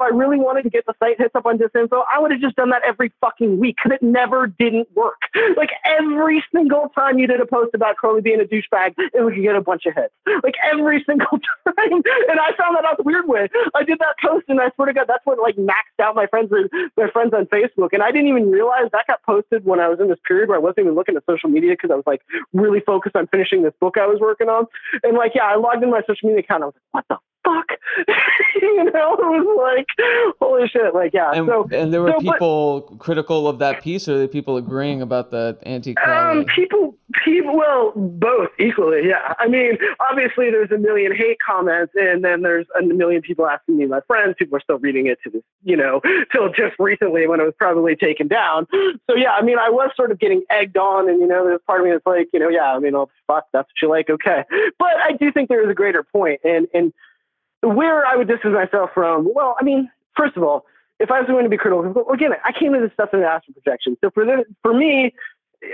I really wanted to get the site hits up on Disinfo, I would have just done that every fucking week, because it never didn't work. Like, every single time you did a post about Crowley being a douchebag, it would get a bunch of hits. Like, every single time. And I found that out the weird way. I did that post, and I swear to God, that's what, like, maxed out my friends on Facebook. And I didn't even realize that got posted when I was in this period where I wasn't even looking at social media, because I was, like, really focused on finishing this book I was working on. And, like, yeah, I logged in my social media account, and I was like, what the fuck? You know, it was like, holy shit. Like, yeah. And there were people critical of that piece, or the people agreeing about the anti-Crowley? People, well, both equally. Yeah. I mean, obviously there's a million hate comments, and then there's a million people asking me, my friends, people are still reading it to this, you know, till just recently when it was probably taken down. So yeah, I mean, I was sort of getting egged on, and, you know, there's part of me that's like, you know, yeah, I mean, oh, fuck, that's what you like. Okay. But I do think there is a greater point, and where I would distance myself from, well, I mean, first of all, if I was going to be critical, again, I came to this stuff in an astral projection. So for me,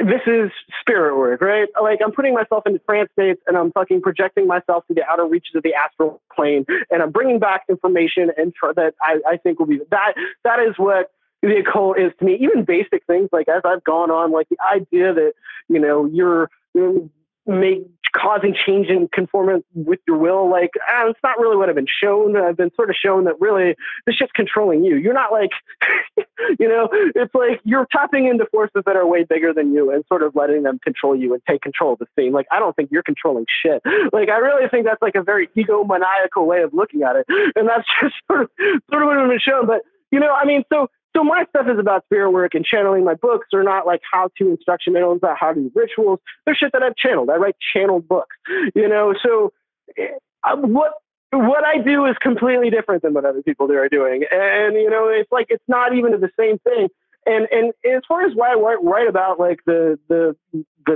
this is spirit work, right? Like, I'm putting myself into trance states, and I'm fucking projecting myself to the outer reaches of the astral plane, and I'm bringing back information that I think will be, that is what the occult is to me. Even basic things, like, as I've gone on, like the idea that, you know, causing change in conformance with your will, like, it's not really what I've been shown. I've been sort of shown that really this shit's controlling you. You're not like, you know, it's like you're tapping into forces that are way bigger than you and sort of letting them control you and take control of the scene. Like, I don't think you're controlling shit. Like, I really think that's like a very egomaniacal way of looking at it. And that's just sort of what I've been shown. But, you know, I mean, so my stuff is about spirit work and channeling. My books are not like how-to instruction manuals about how to do rituals. They're shit that I've channeled. I write channeled books, you know. So what I do is completely different than what other people there are doing, and you know, it's like it's not even the same thing. And as far as why I write about like the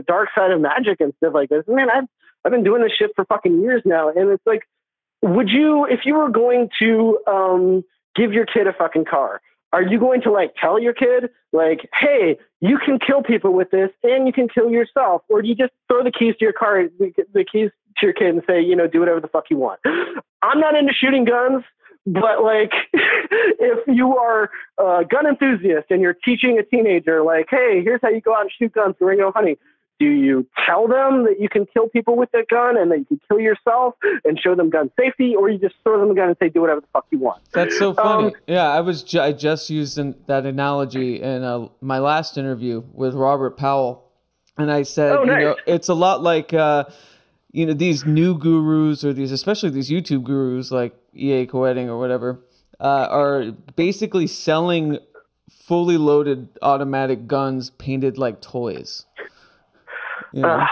dark side of magic and stuff like this, man, I've been doing this shit for fucking years now, and it's like, would you, if you were going to give your kid a fucking car? Are you going to like tell your kid like, hey, you can kill people with this and you can kill yourself? Or do you just throw the keys to your car, the keys to your kid, and say, you know, do whatever the fuck you want? I'm not into shooting guns, but like if you are a gun enthusiast and you're teaching a teenager like, hey, here's how you go out and shoot guns for Ringo Honey. Do you tell them that you can kill people with that gun and that you can kill yourself and show them gun safety, or you just throw them a gun and say, do whatever the fuck you want? That's so funny. Yeah, I just used that analogy in my last interview with Robert Powell. And I said, oh, nice. You know, it's a lot like, you know, these new gurus, or especially these YouTube gurus like EA Koetting or whatever, are basically selling fully loaded automatic guns painted like toys. Yeah.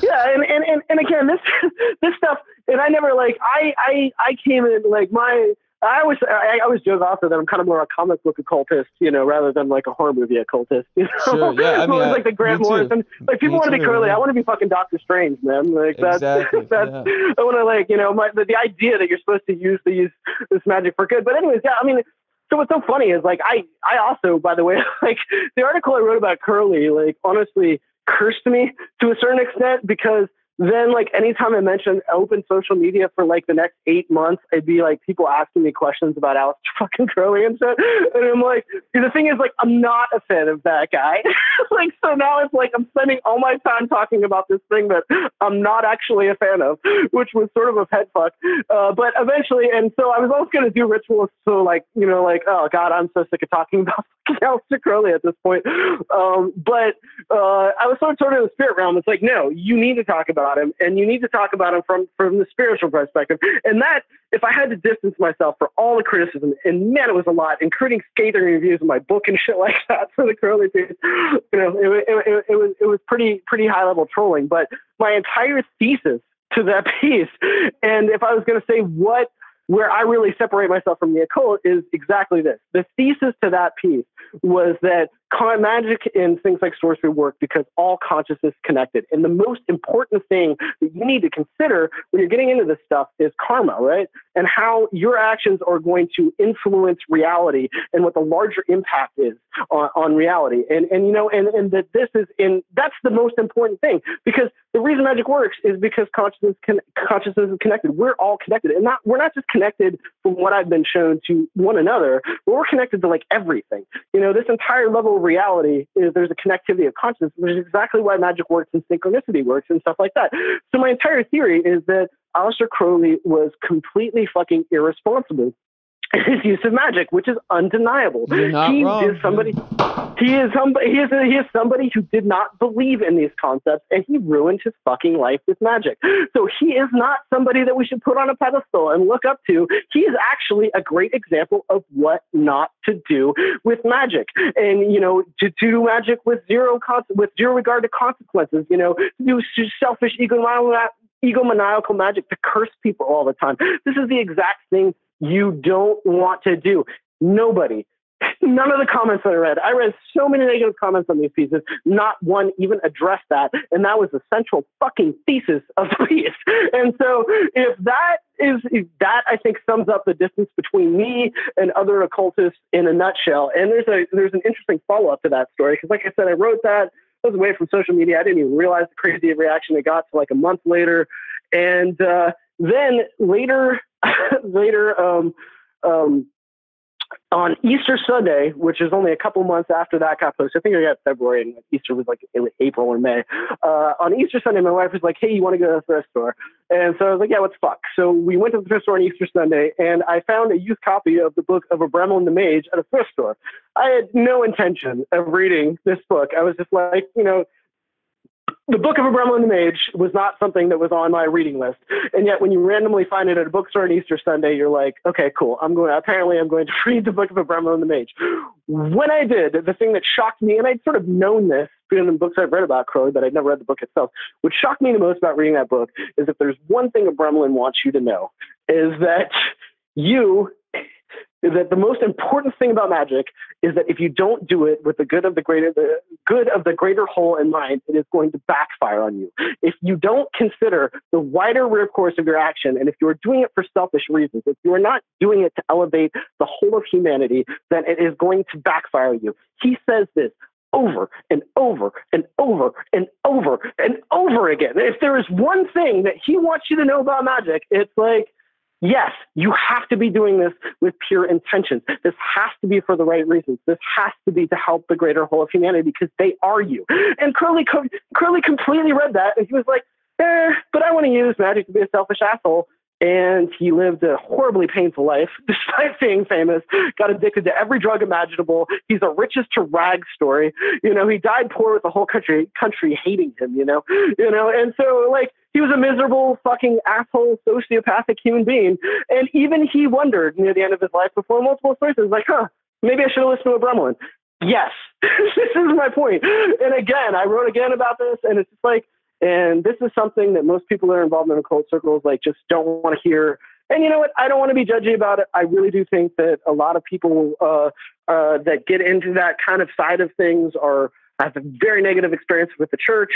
Yeah, and again, this stuff, and I never like I came in like my I always joke often that I'm kind of more a comic book occultist, you know, rather than like a horror movie occultist. You know? Sure, yeah, I mean, like the Grant Morrison. Like people want to be Crowley. I want to be fucking Doctor Strange, man. Like that's I want to like, you know, the idea that you're supposed to use this magic for good. But anyways, yeah, I mean. So what's so funny is like I also, by the way, like the article I wrote about Crowley, like honestly cursed me to a certain extent, because then like anytime I mentioned open social media for like the next 8 months, I'd be like people asking me questions about Aleister fucking Crowley and shit. And I'm like, the thing is like, I'm not a fan of that guy. Like, so now it's like, I'm spending all my time talking about this thing that I'm not actually a fan of, which was sort of a head fuck. But eventually, and so I was also going to do rituals. So like, you know, like, oh God, I'm so sick of talking about Aleister Crowley at this point. But I was sort of in the spirit realm. It's like, no, you need to talk about him, and you need to talk about him from the spiritual perspective. And that, if I had to distance myself for all the criticism, and man, it was a lot, including scathing reviews of my book and shit like that for the Crowley dude, you know, it was pretty high level trolling. But my entire thesis to that piece, and if I was going to say where I really separate myself from the occult, is exactly this. The thesis to that piece was that magic and things like sorcery work because all consciousness is connected. And the most important thing that you need to consider when you're getting into this stuff is karma, right? And how your actions are going to influence reality and what the larger impact is on reality. And you know, and that this is in, that's the most important thing, because the reason magic works is because consciousness is connected. We're all connected, and we're not just connected from what I've been shown to one another, but we're connected to like everything. You know, this entire level of reality is there's a connectivity of consciousness, which is exactly why magic works and synchronicity works and stuff like that. So my entire theory is that Aleister Crowley was completely fucking irresponsible in his use of magic, which is undeniable. He is somebody who did not believe in these concepts, and he ruined his fucking life with magic. So he is not somebody that we should put on a pedestal and look up to. He is actually a great example of what not to do with magic, and you know, to do magic with zero regard to consequences. You know, do selfish egomaniacal magic to curse people all the time. This is the exact thing you don't want to do. Nobody. None of the comments that I read. I read so many negative comments on these pieces. Not one even addressed that. And that was the central fucking thesis of the piece. And so if that I think sums up the distance between me and other occultists in a nutshell. And there's an interesting follow-up to that story. Because like I said, I wrote that. I was away from social media. I didn't even realize the crazy reaction it got to like a month later. And then later, on Easter Sunday, which is only a couple months after that got posted, I think I got February and Easter was like April or May. On Easter Sunday, my wife was like, "Hey, you want to go to the thrift store?" And so I was like, "Yeah, what the fuck?" So we went to the thrift store on Easter Sunday, and I found a used copy of The Book of Abramelin the Mage at a thrift store. I had no intention of reading this book. I was just like, you know, The Book of Abramelin the Mage was not something that was on my reading list. And yet when you randomly find it at a bookstore on Easter Sunday, you're like, okay, cool. I'm going to read The Book of Abramelin the Mage. When I did, the thing that shocked me, and I'd sort of known this in the books I've read about Crowley, but I'd never read the book itself. What shocked me the most about reading that book is if there's one thing Abramelin wants you to know, is that that the most important thing about magic is that if you don't do it with the good of the greater whole in mind, it is going to backfire on you. If you don't consider the wider rip course of your action, and if you are doing it for selfish reasons, if you are not doing it to elevate the whole of humanity, then it is going to backfire on you. He says this over and over and over and over and over again. If there is one thing that he wants you to know about magic, it's like, yes, you have to be doing this with pure intentions. This has to be for the right reasons. This has to be to help the greater whole of humanity, because they are you. And Crowley completely read that, and he was like, but I want to use magic to be a selfish asshole. And he lived a horribly painful life, despite being famous, got addicted to every drug imaginable. He's a riches to rags story. You know, he died poor with the whole country hating him, you know, and so like, he was a miserable fucking asshole, sociopathic human being. And even he wondered near the end of his life, before multiple sources, like, maybe I should have listened to Abramelin. Yes, this is my point. And again, I wrote again about this, and it's just like, and this is something that most people that are involved in occult circles, like, just don't want to hear. And you know what? I don't want to be judgy about it. I really do think that a lot of people that get into that kind of side of things have a very negative experience with the church.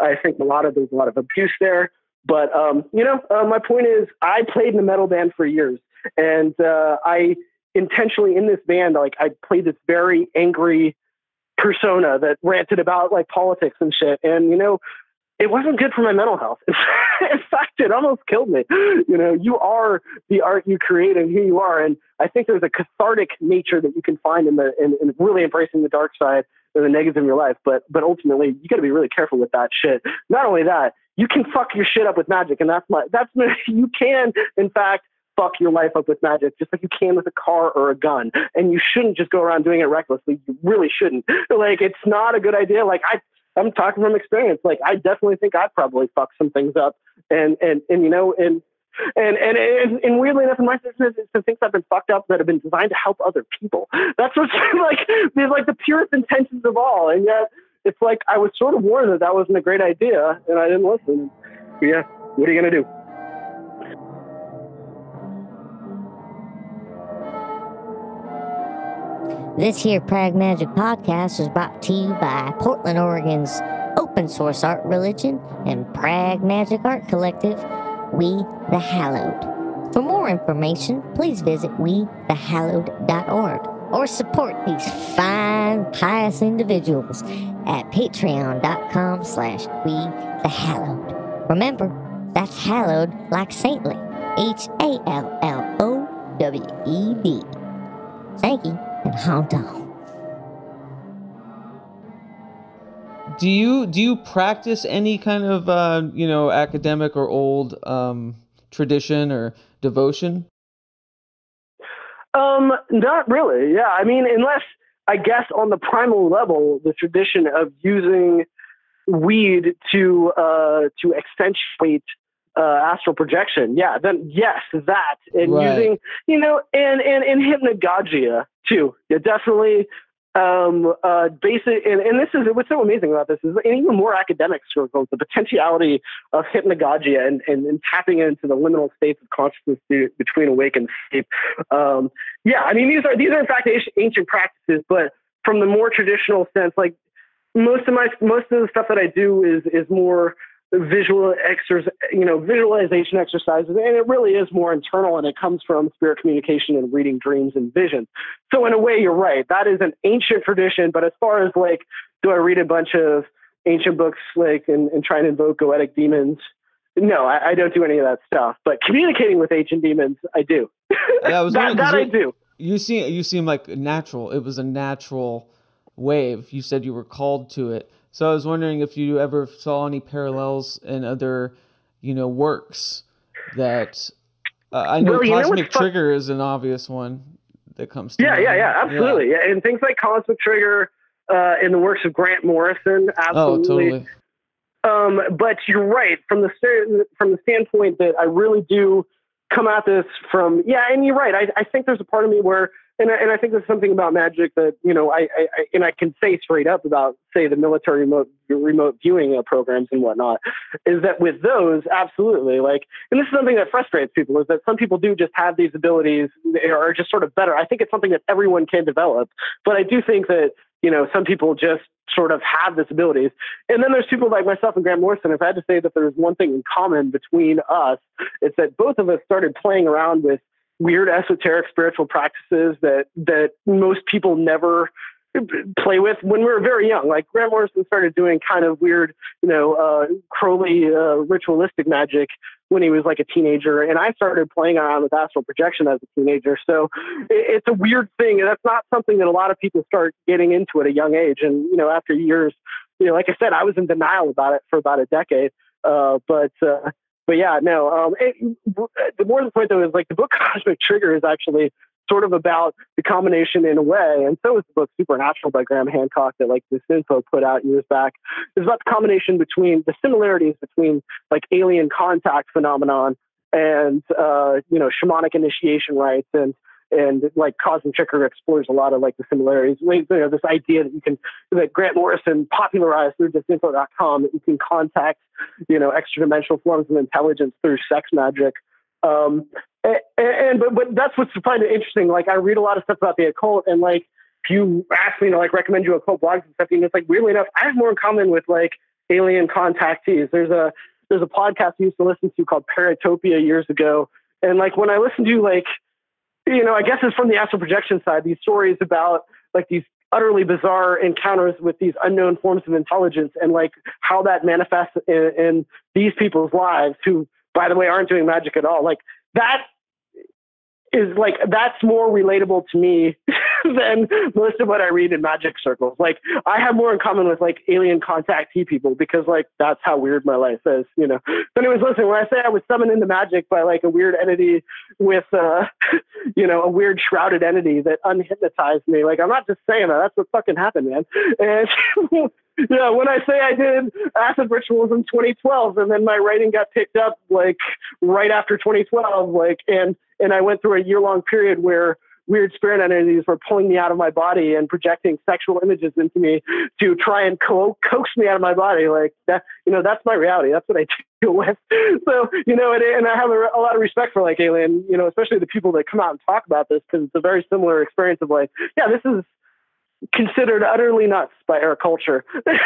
I think there's a lot of abuse there. But, my point is I played in a metal band for years, and I intentionally in this band, like, I played this very angry persona that ranted about like politics and shit. And, you know, it wasn't good for my mental health. In fact, it almost killed me. You know, you are the art you create and who you are. And I think there's a cathartic nature that you can find in really embracing the dark side or the negatives in your life. But ultimately, you got to be really careful with that shit. Not only that, you can fuck your shit up with magic. And you can, in fact, fuck your life up with magic, just like you can with a car or a gun. And you shouldn't just go around doing it recklessly. You really shouldn't. Like, it's not a good idea. Like, I'm talking from experience. Like, I definitely think I'd probably fuck some things up. And weirdly enough, in my business, it's the things that have been fucked up that have been designed to help other people. That's what's like, there's like the purest intentions of all. And yet it's like, I was sort of warned that wasn't a great idea and I didn't listen. Yeah. What are you going to do? This here Pragmagick podcast is brought to you by Portland, Oregon's open source art religion and Pragmagick art collective, We The Hallowed. For more information, please visit wethehallowed.org or support these fine, pious individuals at patreon.com/wethehallowed. Remember, that's hallowed like saintly, HALLOWED. Thank you. And how down. Do you practice any kind of academic or old tradition or devotion? Not really. Yeah, I mean, unless I guess on the primal level, the tradition of using weed to accentuate astral projection. Yeah, then yes, that and right. Using and hypnagogia. Too. Yeah, definitely. Basic, and this is what's so amazing about this is in even more academic circles, the potentiality of hypnagogia and tapping into the liminal states of consciousness between awake and sleep. I mean, these are in fact ancient practices, but from the more traditional sense, like most of the stuff that I do is more visual visualization exercises, and it really is more internal, and it comes from spirit communication and reading dreams and visions. So in a way, you're right. That is an ancient tradition. But as far as like, do I read a bunch of ancient books like and try and invoke goetic demons? No, I don't do any of that stuff. But communicating with ancient demons, I do. Yeah, I do. You seem like natural. It was a natural wave. You said you were called to it. So I was wondering if you ever saw any parallels in other, works that I know. Well, Cosmic Trigger is an obvious one that comes to mind. Yeah, absolutely. Yeah. And things like Cosmic Trigger in the works of Grant Morrison, absolutely. Oh, totally. But you're right from the standpoint that I really do come at this from. Yeah, and you're right. I think there's a part of me where. And I think there's something about magic that, I can say straight up about, say, the military remote viewing programs and whatnot, is that with those, absolutely, like, and this is something that frustrates people, is that some people do just have these abilities or just sort of better. I think it's something that everyone can develop. But I do think that, some people just sort of have this abilities. And then there's people like myself and Grant Morrison. If I had to say that there's one thing in common between us, it's that both of us started playing around with weird esoteric spiritual practices that most people never play with when we were very young. Like Grant Morrison started doing kind of weird, Crowley ritualistic magic when he was like a teenager. And I started playing around with astral projection as a teenager. So it's a weird thing. And that's not something that a lot of people start getting into at a young age. And, after years, like I said, I was in denial about it for about a decade. But yeah, no, the more the point, though, is like the book Cosmic Trigger is actually sort of about the combination in a way. And so is the book Supernatural by Graham Hancock that like Disinfo put out years back. It's about the combination between the similarities between like alien contact phenomenon and, shamanic initiation rites and like Cosmic Trigger explores a lot of like the similarities. This idea that Grant Morrison popularized through Disinfo.com, that you can contact, extra dimensional forms of intelligence through sex magic. But that's what's kind of interesting. Like, I read a lot of stuff about the occult, and like, if you ask me to like recommend you occult blogs and stuff, and it's like, weirdly enough, I have more in common with like alien contactees. There's a podcast I used to listen to called Paratopia years ago, and like when I listen to like, you know, I guess it's from the astral projection side, these stories about like these utterly bizarre encounters with these unknown forms of intelligence, and like how that manifests in these people's lives, who, by the way, aren't doing magic at all. Like, that is like, that's more relatable to me than most of what I read in magic circles. Like, I have more in common with like alien contactee people, because like, that's how weird my life is, you know? So anyways, listen, when I say I was summoned into magic by like a weird entity with you know, a weird shrouded entity that unhypnotized me, like, I'm not just saying that, that's what fucking happened, man. And yeah, when I say I did acid rituals in 2012, and then my writing got picked up like right after 2012, like, and I went through a year-long period where weird spirit entities were pulling me out of my body and projecting sexual images into me to try and coax me out of my body. Like, that, you know, that's my reality. That's what I deal with. So, you know, and I have a lot of respect for like alien, you know, especially the people that come out and talk about this, because it's a very similar experience of like, yeah, this is considered utterly nuts by our culture.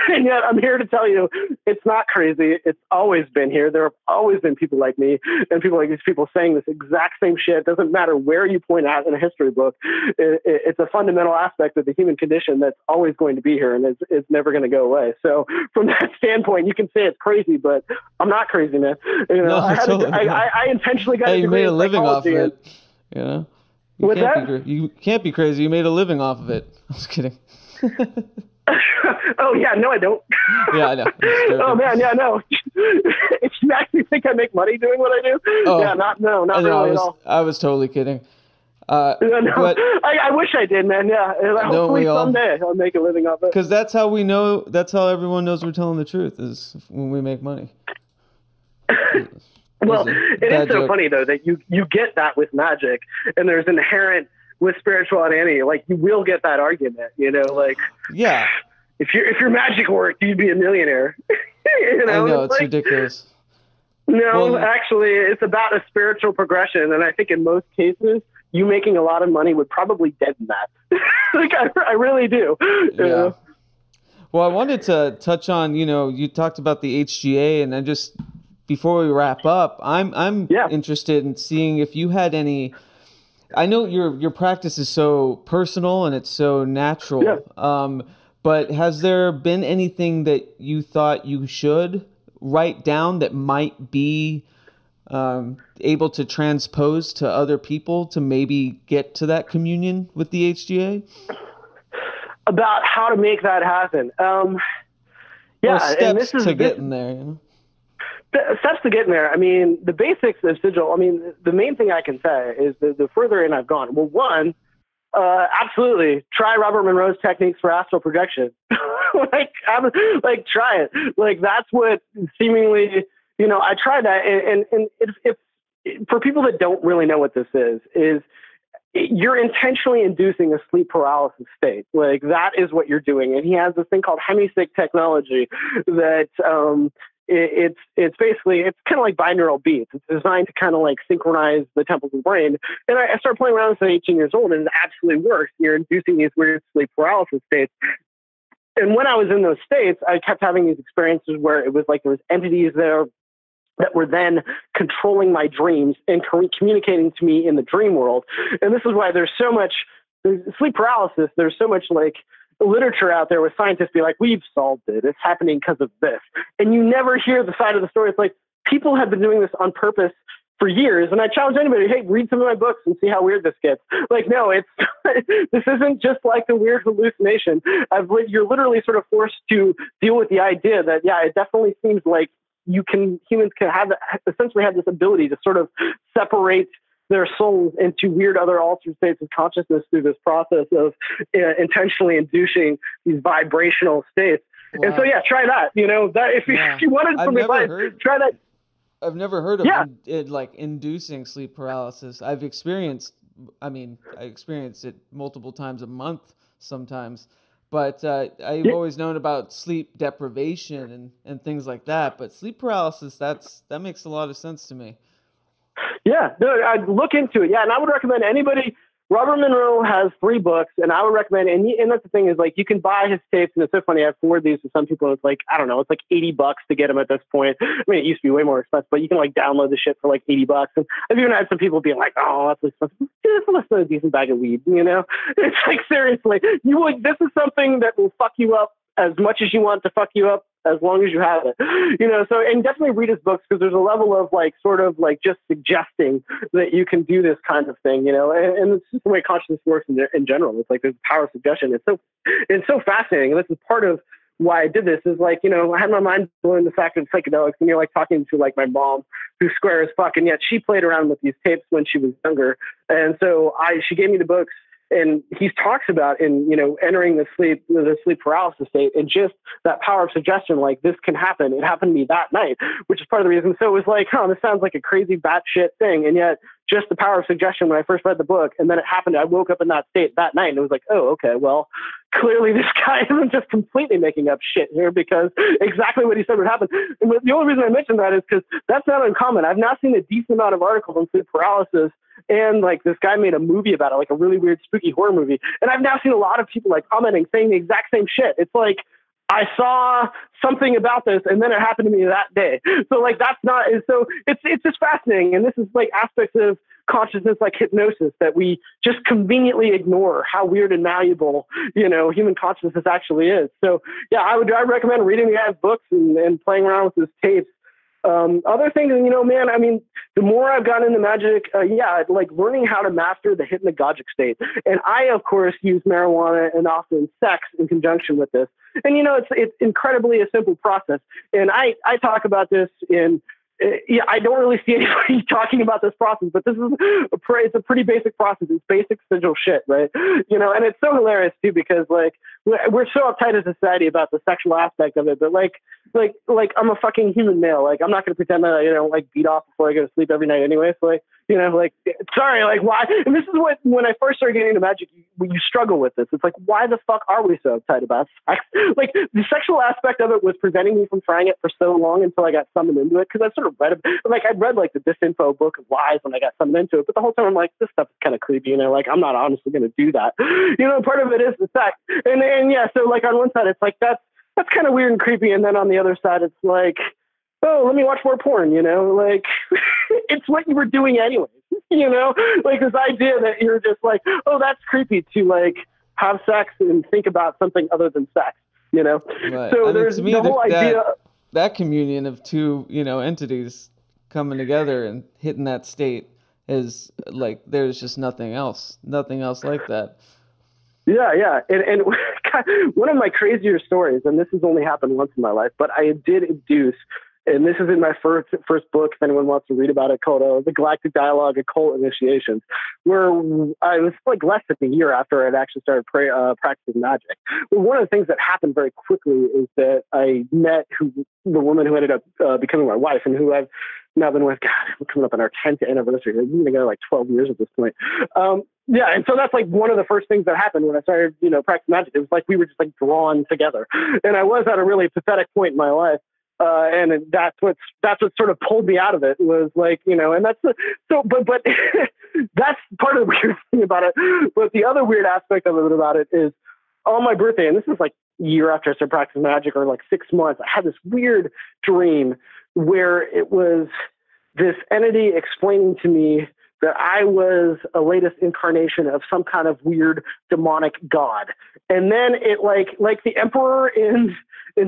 And yet I'm here to tell you, it's not crazy. It's always been here. There have always been people like me and people like these people saying this exact same shit. It doesn't matter where you point out in a history book. It's a fundamental aspect of the human condition that's always going to be here, and it's never going to go away. So from that standpoint, you can say it's crazy, but I'm not crazy, man. You know, no, I intentionally got a degree in psychology. You made a living off of it, you know? You can't be crazy. You made a living off of it. I'm just kidding. Oh, yeah. No, I don't. Yeah, I know. Oh, man. Yeah, no. If you actually think I make money doing what I do? Oh, yeah, not really at all. I was totally kidding. But I wish I did, man. Yeah. Hopefully someday I'll make a living off it. Because that's how we know, that's how everyone knows we're telling the truth, is when we make money. Well, it is so funny, though, that you get that with magic, and there's inherent with spirituality. Like, you will get that argument, you know, like, yeah, if your magic worked, you'd be a millionaire. You know? I know, it's ridiculous. No, well, actually, it's about a spiritual progression, and I think in most cases, you making a lot of money would probably deaden that. Like, I really do. Yeah. You know? Well, I wanted to touch on, you know, you talked about the HGA, and I just, before we wrap up, I'm interested in seeing if you had any. I know your practice is so personal and it's so natural. Yeah. But has there been anything that you thought you should write down that might be able to transpose to other people to maybe get to that communion with the HGA? About how to make that happen. Yeah, getting there. You know? Steps to get there. I mean, the basics of sigil, I mean, the main thing I can say is that the further in I've gone, well, one, absolutely try Robert Monroe's techniques for astral projection. Try it. Like, that's what seemingly, you know, I tried that. And if for people that don't really know what this is you're intentionally inducing a sleep paralysis state. Like, that is what you're doing. And he has this thing called hemi-sig technology that, it's basically, it's kind of like binaural beats. It's designed to kind of like synchronize the temples of the brain. And I started playing around at 18 years old, and it absolutely works. You're inducing these weird sleep paralysis states. And when I was in those states, I kept having these experiences where it was like there was entities there that were then controlling my dreams and communicating to me in the dream world. And this is why there's sleep paralysis. There's so much like literature out there with scientists be like, we've solved it, it's happening because of this, and you never hear the side of the story. It's like, people have been doing this on purpose for years. And I challenge anybody, hey, read some of my books and see how weird this gets. Like, no, it's this isn't just like the weird hallucination. You're literally sort of forced to deal with the idea that, yeah, it definitely seems like humans can essentially have this ability to sort of separate their souls into weird other altered states of consciousness through this process of intentionally inducing these vibrational states. Wow. And so, yeah, try that, you know, that if you wanted some advice, try that. I've never heard of it, like, inducing sleep paralysis. I experience it multiple times a month sometimes, but I've always known about sleep deprivation and things like that, but sleep paralysis, that makes a lot of sense to me. Yeah, I'd look into it. Yeah, and I would recommend anybody. Robert Monroe has 3 books, and I would recommend. And that's the thing is, like, you can buy his tapes, and it's so funny. I forward these to some people. It's like, I don't know, it's like $80 to get them at this point. I mean, it used to be way more expensive, but you can like download the shit for like $80. And I've even had some people being like, "Oh, that's expensive. Just listen to a decent bag of weed." You know, it's like seriously, you would. This is something that will fuck you up as much as you want to fuck you up, as long as you have it, you know. So, and definitely read his books, because there's a level of like, sort of like just suggesting that you can do this kind of thing, you know, and it's just the way consciousness works in general. It's like there's the power of suggestion. It's so fascinating. And this is part of why I did this is like, you know, I had my mind blowing the fact of psychedelics, and you're like talking to like my mom, who's square as fuck. And yet she played around with these tapes when she was younger. And so she gave me the books. And he talks about in, you know, entering the sleep paralysis state, and just that power of suggestion, like this can happen. It happened to me that night, which is part of the reason. So it was like, oh, this sounds like a crazy batshit thing. And yet just the power of suggestion when I first read the book, and then it happened. I woke up in that state that night, and it was like, oh, okay, well, clearly this guy isn't just completely making up shit here, because exactly what he said would happen. And the only reason I mentioned that is because that's not uncommon. I've now seen a decent amount of articles on sleep paralysis. And like this guy made a movie about it, like a really weird, spooky horror movie. And I've now seen a lot of people like commenting, saying the exact same shit. It's like, I saw something about this, and then it happened to me that day. So like, that's not, so it's just fascinating. And this is like aspects of consciousness, like hypnosis, that we just conveniently ignore how weird and malleable, you know, human consciousness actually is. So yeah, I recommend reading the guy's books and playing around with his tapes. Other things, you know, man, I mean, the more I've gotten into magic, like learning how to master the hypnagogic state. And I, of course, use marijuana and often sex in conjunction with this. And, you know, it's incredibly a simple process. And I talk about this in... Yeah, I don't really see anybody talking about this process, but this is it's a pretty basic process. It's basic sigil shit, right? You know, and it's so hilarious too, because like we're so uptight as a society about the sexual aspect of it, but like I'm a fucking human male. Like I'm not going to pretend that I, you know, like beat off before I go to sleep every night anyway. So like, you know, like, sorry, like why? And this is what, when I first started getting into magic, you struggle with this. It's like, why the fuck are we so uptight about sex? Like the sexual aspect of it was preventing me from trying it for so long until I got summoned into it. Cause I sort of read, like I read like the Disinfo Book of Lies when I got summoned into it. But the whole time I'm like, this stuff is kind of creepy. You know, like I'm not honestly going to do that. You know, part of it is the sex. And yeah, so like on one side, it's like, that's kind of weird and creepy. And then on the other side, it's like, oh, let me watch more porn, you know, like it's what you were doing anyway, you know, like this idea that you're just like, oh, that's creepy to like have sex and think about something other than sex, you know? Right. So and there's the whole idea. That communion of two, you know, entities coming together and hitting that state is like, there's just nothing else like that. Yeah. And God, one of my crazier stories, and this has only happened once in my life, but I did induce, and this is in my first book, if anyone wants to read about it, called The Galactic Dialogue, Occult Initiations, where I was like less than a year after I'd actually started practicing magic. Well, one of the things that happened very quickly is that I met the woman who ended up becoming my wife, and who I've now been with, God, we're coming up on our 10th anniversary. We've been together like 12 years at this point. Yeah, and so that's like one of the first things that happened when I started, you know, practicing magic. It was like we were just like drawn together. And I was at a really pathetic point in my life. And that's what sort of pulled me out of it, was like, you know, and but that's part of the weird thing about it. But the other weird aspect of it about it is on my birthday, and this is like a year after I started practicing magic, or like 6 months, I had this weird dream where it was this entity explaining to me that I was a latest incarnation of some kind of weird demonic god. And then it like the emperor in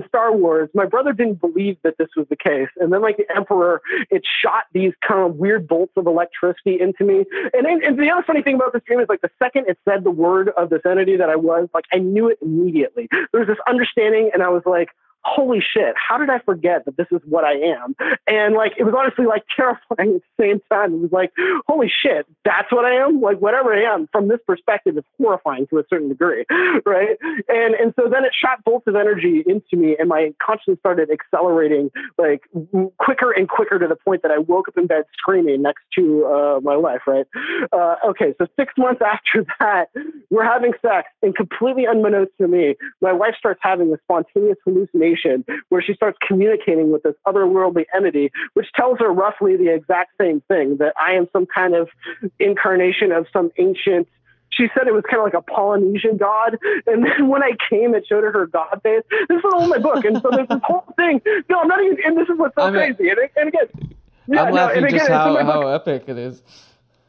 Star Wars, my brother didn't believe that this was the case. And then like the emperor, it shot these kind of weird bolts of electricity into me. And the other funny thing about this dream is like the second it said the word of this entity that I was, like I knew it immediately. There was this understanding, and I was like, holy shit, how did I forget that this is what I am? And like, it was honestly like terrifying at the same time. It was like, holy shit, that's what I am. Like whatever I am from this perspective is horrifying to a certain degree. Right. And so then it shot bolts of energy into me, and my consciousness started accelerating like quicker and quicker, to the point that I woke up in bed screaming next to my wife. Right. Okay. So 6 months after that, we're having sex, and completely unbeknownst to me, my wife starts having a spontaneous hallucination hallucination where she starts communicating with this otherworldly entity, which tells her roughly the exact same thing, that I am some kind of incarnation of some ancient, she said it was kind of like a Polynesian god. And then when I came and showed her god face, this is all in my book. And so there's this whole thing. No, I'm not even, and this is what's so crazy. And again, yeah, I'm laughing and again, just how epic it is.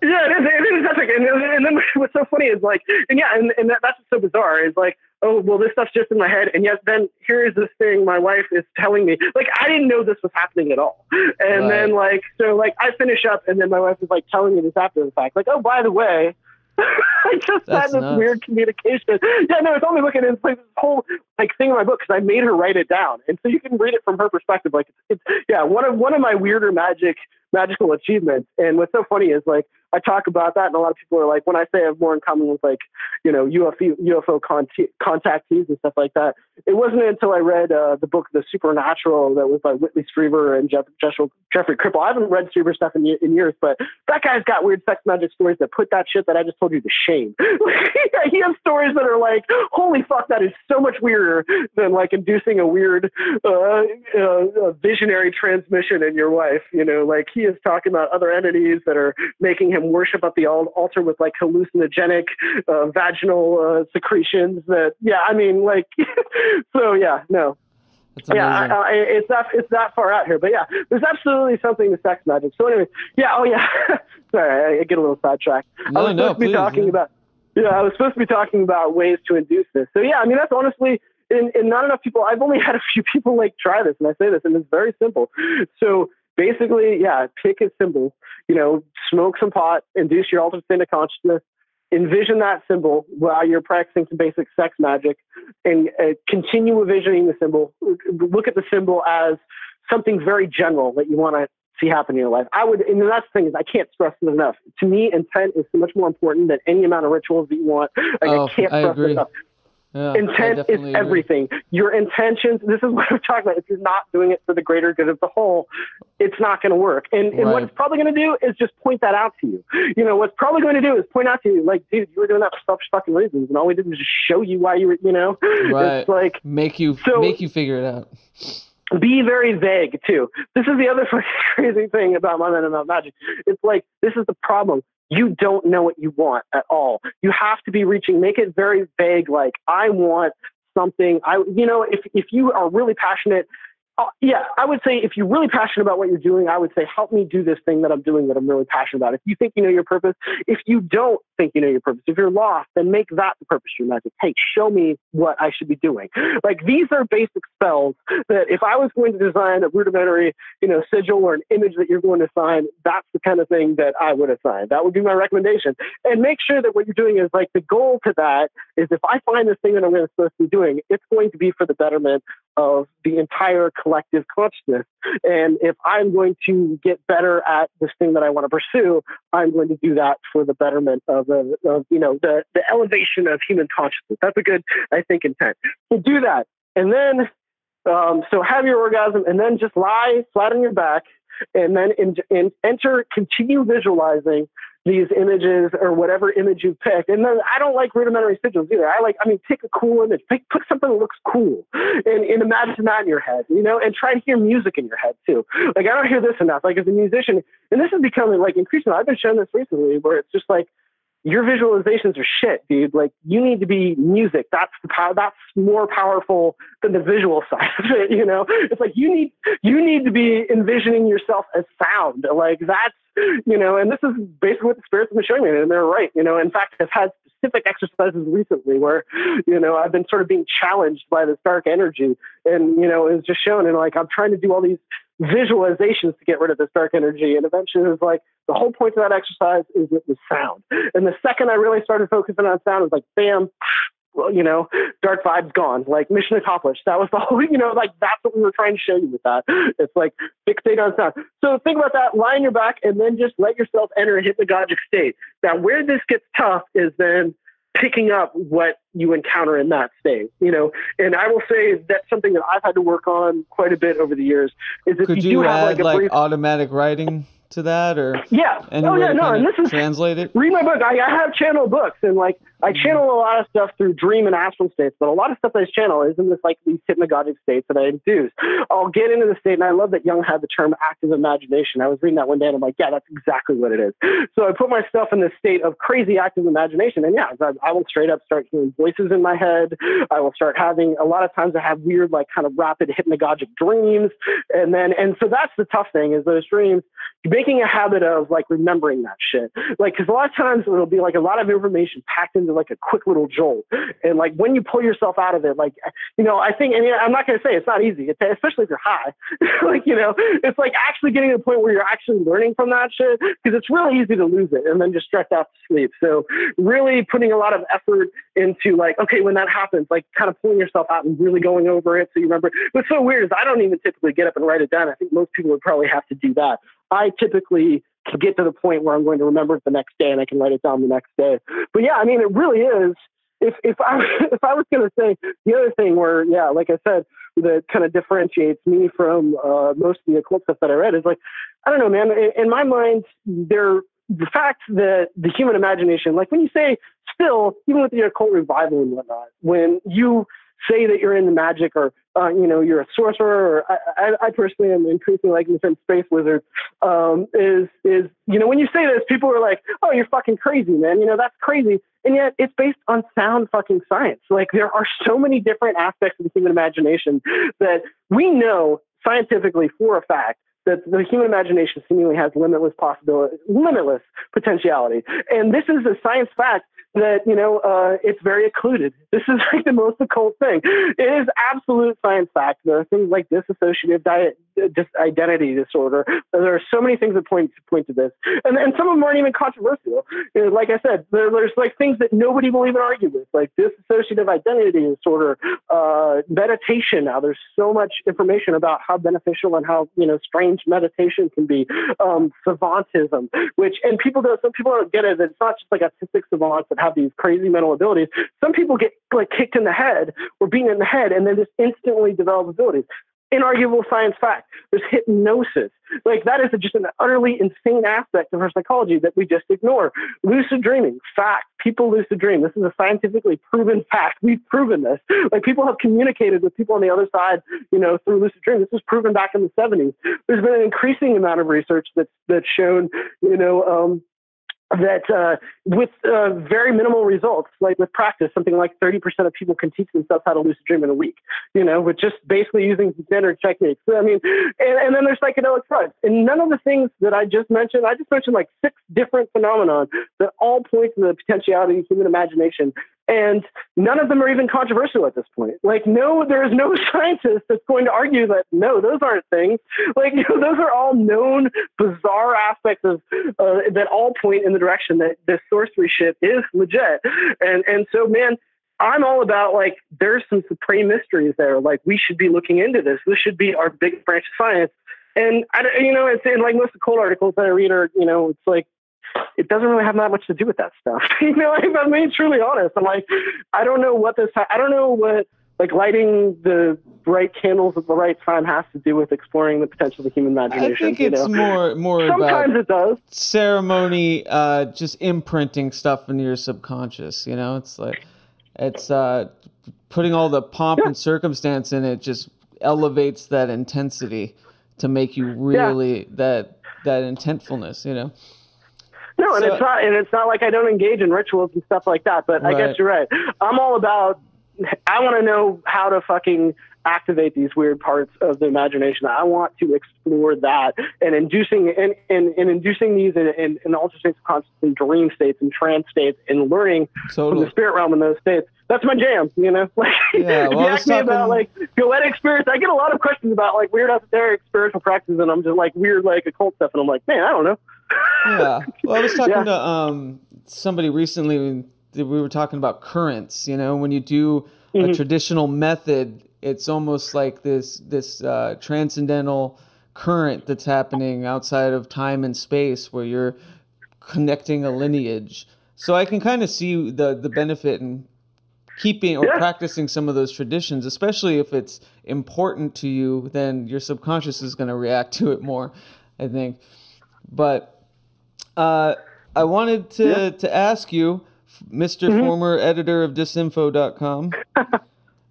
Yeah, it is epic. And then what's so funny is like, and yeah, and that's so bizarre is like, oh, well, this stuff's just in my head. And yet then here is this thing my wife is telling me. Like, I didn't know this was happening at all. And right. Then like, so like I finish up and then my wife is like telling me this after the fact. Like, oh, by the way, I just had this weird communication. Yeah, no, it's only looking at this whole like thing in my book because I made her write it down, and so you can read it from her perspective. Like, it's yeah, one of my weirder magical achievements. And what's so funny is like I talk about that, and a lot of people are like, when I say I have more in common with like UFO contactees and stuff like that. It wasn't until I read the book The Supernatural that was by Whitley Strieber and Jeffrey Kripal. I haven't read Strieber stuff in years, but that guy's got weird sex magic stories that put that shit that I just told you to shame. He has stories that are like, holy fuck, that is so much weirder than like inducing a weird visionary transmission in your wife. You know, like he is talking about other entities that are making him worship at the altar with like hallucinogenic vaginal secretions that, yeah, I mean, like, so yeah, no. Yeah, it's that far out here, but yeah, there's absolutely something to sex magic. So anyway, yeah, oh yeah, sorry, I get a little sidetracked. No, I was supposed to be talking about ways to induce this. So yeah, I mean, that's honestly, in not enough people, I've only had a few people like try this, and I say this, and it's very simple. So basically, yeah, pick a symbol, you know, smoke some pot, induce your altered state of consciousness, envision that symbol while you're practicing some basic sex magic, and continue envisioning the symbol. Look at the symbol as something very general that you want to see happen in your life. And the last thing is, I can't stress it enough. To me, intent is so much more important than any amount of rituals that you want. Like, I can't stress it enough. Yeah, intent is everything. Your intentions, this is what I'm talking about. If you're not doing it for the greater good of the whole, it's not going to work. And right. What it's probably going to do is just point that out to you. You know, what's probably going to do is point out to you, like, dude, you were doing that for selfish fucking reasons, and all we did was just show you why you were, you know? Right. It's like, make you figure it out. Be very vague, too. This is the other crazy thing about my men about magic. It's like, this is the problem. You don't know what you want at all. You have to be reaching, make it very vague. Like, I want something. If you are really passionate, I would say if you're really passionate about what you're doing, I would say, help me do this thing that I'm doing that I'm really passionate about. If you think you know your purpose, if you don't think you know your purpose, if you're lost, then make that the purpose of your magic. Hey, show me what I should be doing. Like, these are basic spells that if I was going to design a rudimentary, you know, sigil or an image that you're going to assign, that's the kind of thing that I would assign. That would be my recommendation. And make sure that what you're doing is like, the goal to that is, if I find this thing that I'm going to supposed to be doing, it's going to be for the betterment of the entire collective consciousness. And if I'm going to get better at this thing that I want to pursue, I'm going to do that for the betterment of the elevation of human consciousness. That's a good, I think, intent. So do that. And then, so have your orgasm, and then just lie flat on your back, and then continue visualizing these images or whatever image you pick. And then I don't like rudimentary sigils either. I mean, pick a cool image, put something that looks cool and imagine that in your head, you know, and try to hear music in your head too. Like, I don't hear this enough. Like, as a musician, and this is becoming like increasingly, I've been shown this recently, where it's just like, your visualizations are shit, dude. Like, you need to be music. That's the power. That's more powerful than the visual side of it. You know, it's like, you need to be envisioning yourself as sound. Like, that's, you know, and this is basically what the spirits have been showing me, and they're right. You know, in fact, I've had specific exercises recently where, you know, I've been sort of being challenged by this dark energy, and, you know, it was just shown, and like, I'm trying to do all these visualizations to get rid of this dark energy. And eventually it was like, the whole point of that exercise is it was sound. And the second I really started focusing on sound, it was like, bam, well, you know, dark vibes gone, like, mission accomplished. That was the whole, you know, like, that's what we were trying to show you with that. It's like, fixate on sound. So think about that, lie on your back, and then just let yourself enter a hypnagogic state. Now, where this gets tough is then picking up what you encounter in that state, you know. And I will say that's something that I've had to work on quite a bit over the years. Is if could you do add have like automatic writing to that, or yeah, oh yeah, no, and this is translated. Read my book. I have channel books, and like I channel a lot of stuff through dream and astral states, but a lot of stuff I channel is in this, like, these hypnagogic states that I induce. I'll get into the state, and I love that Jung had the term active imagination. I was reading that one day, and I'm like, yeah, that's exactly what it is. So I put myself in this state of crazy active imagination, and yeah, I will straight up start hearing voices in my head. I will start having, a lot of times I have weird, like, kind of rapid hypnagogic dreams, and so that's the tough thing, is those dreams, making a habit of, like, remembering that shit. Like, because a lot of times it'll be, like, a lot of information packed into, like, a quick little jolt. And, like, when you pull yourself out of it, like, you know, I think, and you know, I'm not going to say it's not easy, especially if you're high. Like, you know, it's, like, actually getting to the point where you're actually learning from that shit, because it's really easy to lose it and then just stretch out to sleep. So really putting a lot of effort into, like, okay, when that happens, like, kind of pulling yourself out and really going over it so you remember. What's so weird is I don't even typically get up and write it down. I think most people would probably have to do that. I typically get to the point where I'm going to remember it the next day and I can write it down the next day. But yeah, I mean, it really is. If I was going to say the other thing where, yeah, like I said, that kind of differentiates me from most of the occult stuff that I read is, like, I don't know, man, in my mind, the fact that the human imagination, like, when you say still, even with the occult revival and whatnot, when you say that you're into magic or, you know, you're a sorcerer, or I personally am increasingly liking the term space wizard, is, you know, when you say this, people are like, oh, you're fucking crazy, man. You know, that's crazy. And yet it's based on sound fucking science. Like, there are so many different aspects of the human imagination that we know scientifically for a fact that the human imagination seemingly has limitless possibility, limitless potentiality. And this is a science fact that, you know, it's very occluded. This is, like, the most occult thing. It is absolute science fact. There are things like dissociative identity disorder. There are so many things that point to this. And some of them aren't even controversial. You know, like I said, there's, like, things that nobody will even argue with, like dissociative identity disorder, meditation. Now, there's so much information about how beneficial and how, you know, strange meditation can be. Savantism, and some people don't get it. It's not just, like, autistic savants that have these crazy mental abilities. Some people get, like, kicked in the head or beaten in the head and then just instantly develop abilities. Inarguable science fact. There's hypnosis. Like, that is just an utterly insane aspect of our psychology that we just ignore. Lucid dreaming, fact. People lucid dream. This is a scientifically proven fact. We've proven this. Like, people have communicated with people on the other side, you know, through lucid dream. This was proven back in the 70s. There's been an increasing amount of research that's shown, you know, that with very minimal results, like with practice, something like 30% of people can teach themselves how to lucid dream in a week, you know, with just basically using standard techniques. I mean, and then there's psychedelic drugs. And none of the things that I just mentioned like six different phenomenon that all point to the potentiality of human imagination. And none of them are even controversial at this point. Like, no, there is no scientist that's going to argue that, no, those aren't things. Like, you know, those are all known, bizarre aspects of that all point in the direction that this sorcery shit is legit. And so, man, I'm all about, like, there's some supreme mysteries there. Like, we should be looking into this. This should be our big branch of science. And, you know, it's in, like, most occult articles that I read are, you know, it's like, it doesn't really have that much to do with that stuff. You know, if I'm being truly honest, I'm like, I don't know what like lighting the right candles at the right time has to do with exploring the potential of the human imagination. I think it's more sometimes about it does ceremony, just imprinting stuff into your subconscious. You know, it's like, it's putting all the pomp and circumstance in it just elevates that intensity to make you really that intentfulness, you know? No, and so, it's not like I don't engage in rituals and stuff like that, but right. I guess you're right. I'm all about, I want to know how to fucking activate these weird parts of the imagination. I want to explore that, and inducing these in altered states of consciousness, in dream states and trance states, and learning from the spirit realm in those states. That's my jam, you know? Like, yeah, well, you ask me about, like, Koetting spirits, I get a lot of questions about, like, weird esoteric spiritual practices, and I'm just, like, weird, like, occult stuff, and I'm like, man, I don't know. Yeah. Well, I was talking to somebody recently. We were talking about currents. You know, when you do a traditional method, it's almost like this transcendental current that's happening outside of time and space, where you're connecting a lineage. So I can kind of see the benefit in keeping or practicing some of those traditions, especially if it's important to you. Then your subconscious is going to react to it more, I think. But I wanted to ask you, Mr. Former editor of Disinfo.com.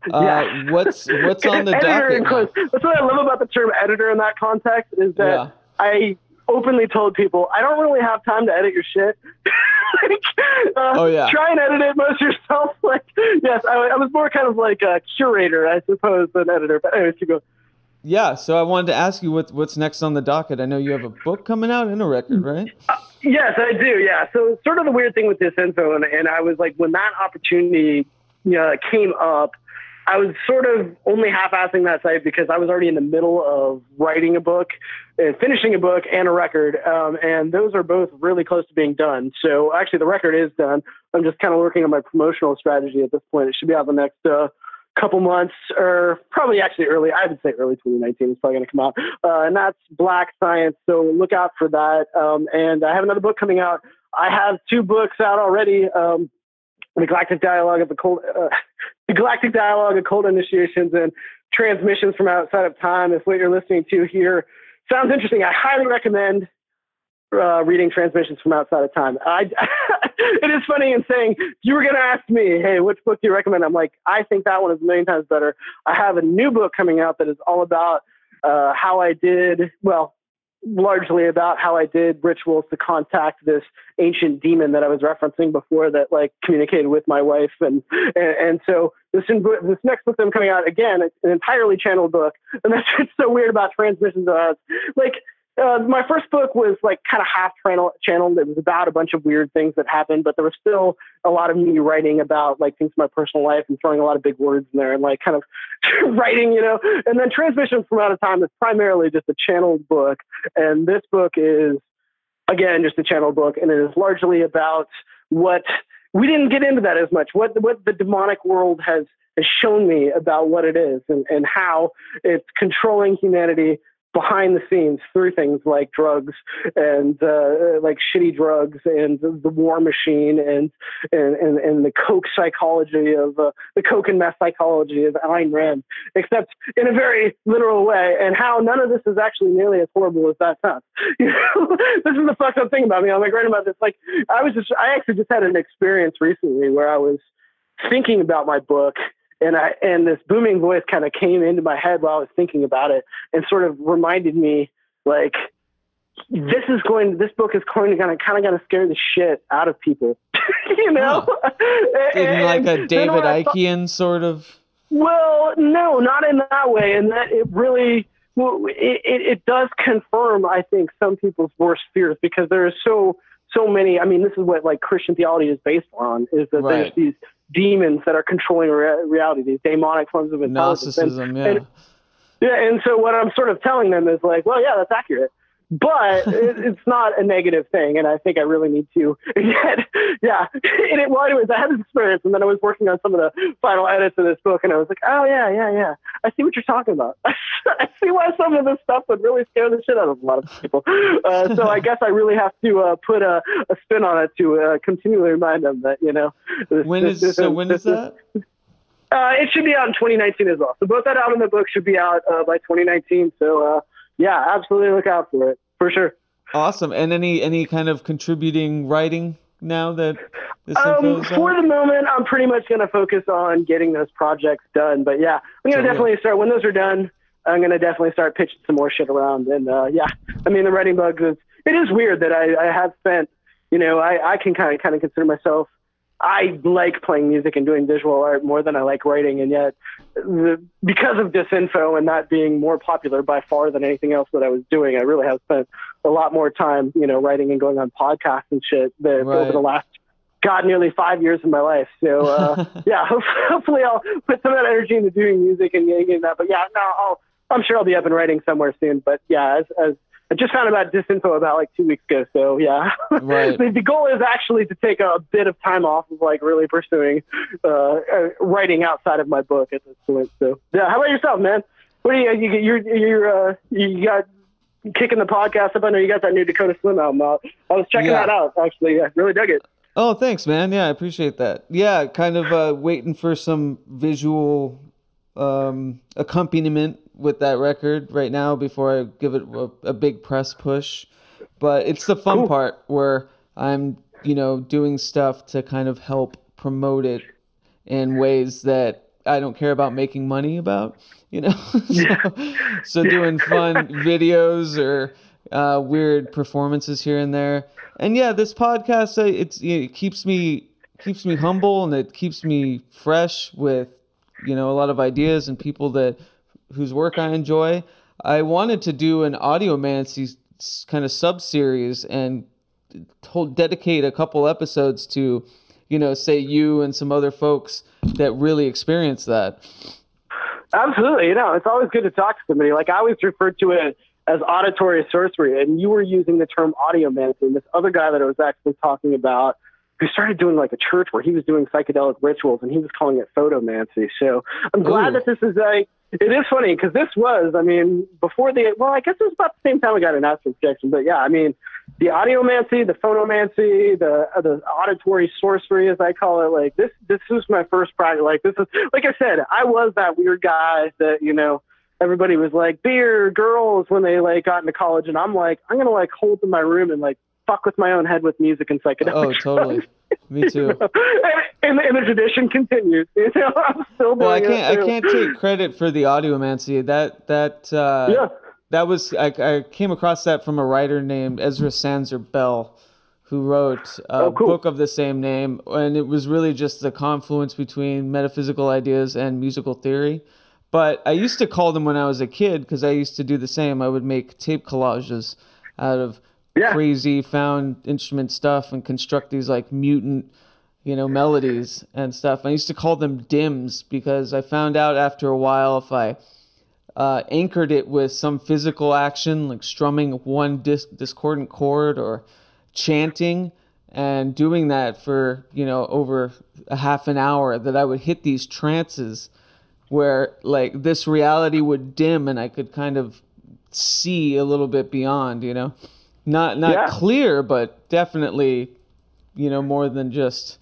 Yeah. What's on the docket? That's what I love about the term editor in that context is that I openly told people, I don't really have time to edit your shit. Try and edit it most yourself. I was more kind of like a curator, I suppose, than editor. But anyways, keep going. Yeah, so I wanted to ask you what's next on the docket. I know you have a book coming out and a record, right? Yes, I do, yeah. So it's sort of the weird thing with Disinfo, and I was like, when that opportunity came up, I was sort of only half-assing that site because I was already in the middle of writing a book and finishing a book and a record. And those are both really close to being done. So actually the record is done. I'm just kind of working on my promotional strategy at this point. It should be out the next couple months, or probably actually early. I would say early 2019 is probably going to come out. And that's Black Science. So look out for that. And I have another book coming out. I have two books out already. The Galactic Dialogue of The Galactic Dialogue, Occult Initiations, and Transmissions from Outside of Time. If what you're listening to here sounds interesting, I highly recommend reading Transmissions from Outside of Time. It is funny in saying, you were going to ask me, hey, which book do you recommend? I'm like, I think that one is a million times better. I have a new book coming out that is all about how I did rituals to contact this ancient demon that I was referencing before that like communicated with my wife. And so this next book that I'm coming out, again, it's an entirely channeled book. And that's what's so weird about Transmissions. My first book was like kind of half channeled. It was about a bunch of weird things that happened, but there was still a lot of me writing about like things in my personal life and throwing a lot of big words in there and like kind of writing, and then Transmission from Out of Time is primarily just a channeled book. And this book is, again, just a channeled book. And it is largely about what we didn't get into that as much, what the demonic world has shown me about what it is and how it's controlling humanity behind the scenes through things like drugs and like shitty drugs and the war machine and the coke psychology of the coke and meth psychology of Ayn Rand, except in a very literal way, and how none of this is actually nearly as horrible as that sounds. This is the fucked up thing about me. I'm like writing about this. Like I actually just had an experience recently where I was thinking about my book. And this booming voice kind of came into my head while I was thinking about it and sort of reminded me, like, this book is kind of going to scare the shit out of people, In like a David Ickean sort of. Well, no, not in that way. And that it really, it does confirm, I think, some people's worst fears, because there are so many. I mean, this is what like Christian theology is based on, is that there's these demons that are controlling reality, these demonic forms of intelligence. Narcissism, and so what I'm sort of telling them is like, well, yeah, that's accurate, but it's not a negative thing, and I think I really need to get, anyways, I had this experience, and then I was working on some of the final edits of this book, and I was like, oh, yeah, I see what you're talking about. I see why some of this stuff would really scare the shit out of a lot of people. So I guess I really have to put a spin on it to continually remind them that, When is that? It should be out in 2019 as well. So both that out and the book should be out by 2019. So yeah, absolutely look out for it, for sure. Awesome. And any kind of contributing writing now that this is for the moment? I'm pretty much going to focus on getting those projects done. But yeah, I'm going to definitely start when those are done. I'm going to definitely start pitching some more shit around. And I mean, the writing bug is weird that I have spent, I can kind of consider myself, I like playing music and doing visual art more than I like writing. And yet because of Disinfo and that being more popular by far than anything else that I was doing, I really have spent a lot more time, writing and going on podcasts and shit over the last, nearly 5 years of my life. So hopefully I'll put some of that energy into doing music and getting that. But I'm sure I'll be up and writing somewhere soon. But yeah, as I just found about Disinfo about like 2 weeks ago. So yeah, the goal is actually to take a bit of time off of like really pursuing writing outside of my book at this point. So yeah, how about yourself, man? What do you got? Kicking the podcast up. I know you got that new Dakota Slim album out. I was checking that out actually. Yeah, really dug it. Oh, thanks, man. Yeah, I appreciate that. Yeah, kind of waiting for some visual accompaniment with that record right now before I give it a big press push. But it's the fun part where I'm you know, doing stuff to kind of help promote it in ways that I don't care about making money about, you know. So doing fun videos or weird performances here and there. And yeah, this podcast, it keeps me humble, and it keeps me fresh with, you know, a lot of ideas and people that whose work I enjoy. I wanted to do an audiomancy kind of sub-series and dedicate a couple episodes to, you know, say you and some other folks that really experience that. Absolutely. You know, it's always good to talk to somebody. Like, I always referred to it as auditory sorcery, and you were using the term audiomancy. And this other guy that I was actually talking about, who started doing like a church where he was doing psychedelic rituals, and he was calling it photomancy. So I'm glad that this is like, it is funny, because this was, I mean, before the, well, I guess it was about the same time I got an asterisk objection, but yeah, I mean, the audiomancy, the phonomancy, the auditory sorcery, as I call it, like this was my first project. Like, this is, like I said, I was that weird guy that, you know, everybody was like, beer, girls, when they like got into college. And I'm like, I'm going to like hold in my room and like fuck with my own head with music and psychedelics. Oh, totally. Me too. And the tradition continues. You know, I'm still doing I can't take credit for the audiomancy. That was, I came across that from a writer named Ezra Sanzer Bell, who wrote a book of the same name. And it was really just the confluence between metaphysical ideas and musical theory. But I used to call them, when I was a kid, because I used to do the same. I would make tape collages out of crazy found instrument stuff and construct these like mutant, you know, melodies and stuff. I used to call them DIMs, because I found out after a while, if I anchored it with some physical action, like strumming one discordant chord or chanting and doing that for, you know, over a half an hour, that I would hit these trances where like this reality would dim and I could kind of see a little bit beyond, you know. Not clear, but definitely, you know, more than just,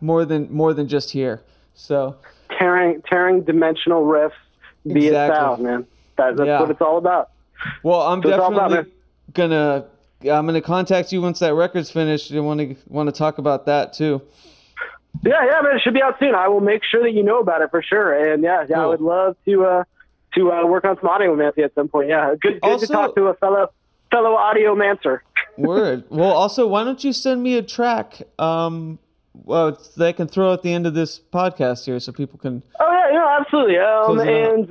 more than just here. So tearing dimensional rifts via sound, man. That's what it's all about. Well, I'm gonna contact you once that record's finished. I want to talk about that too. Yeah, man, it should be out soon. I will make sure that you know about it for sure. And cool. I would love to work on some audiomancy at some point. Yeah, good also, to talk to a fellow audiomancer. Word. Well, also, why don't you send me a track that I can throw at the end of this podcast here so people can... Oh, yeah, absolutely. Anybody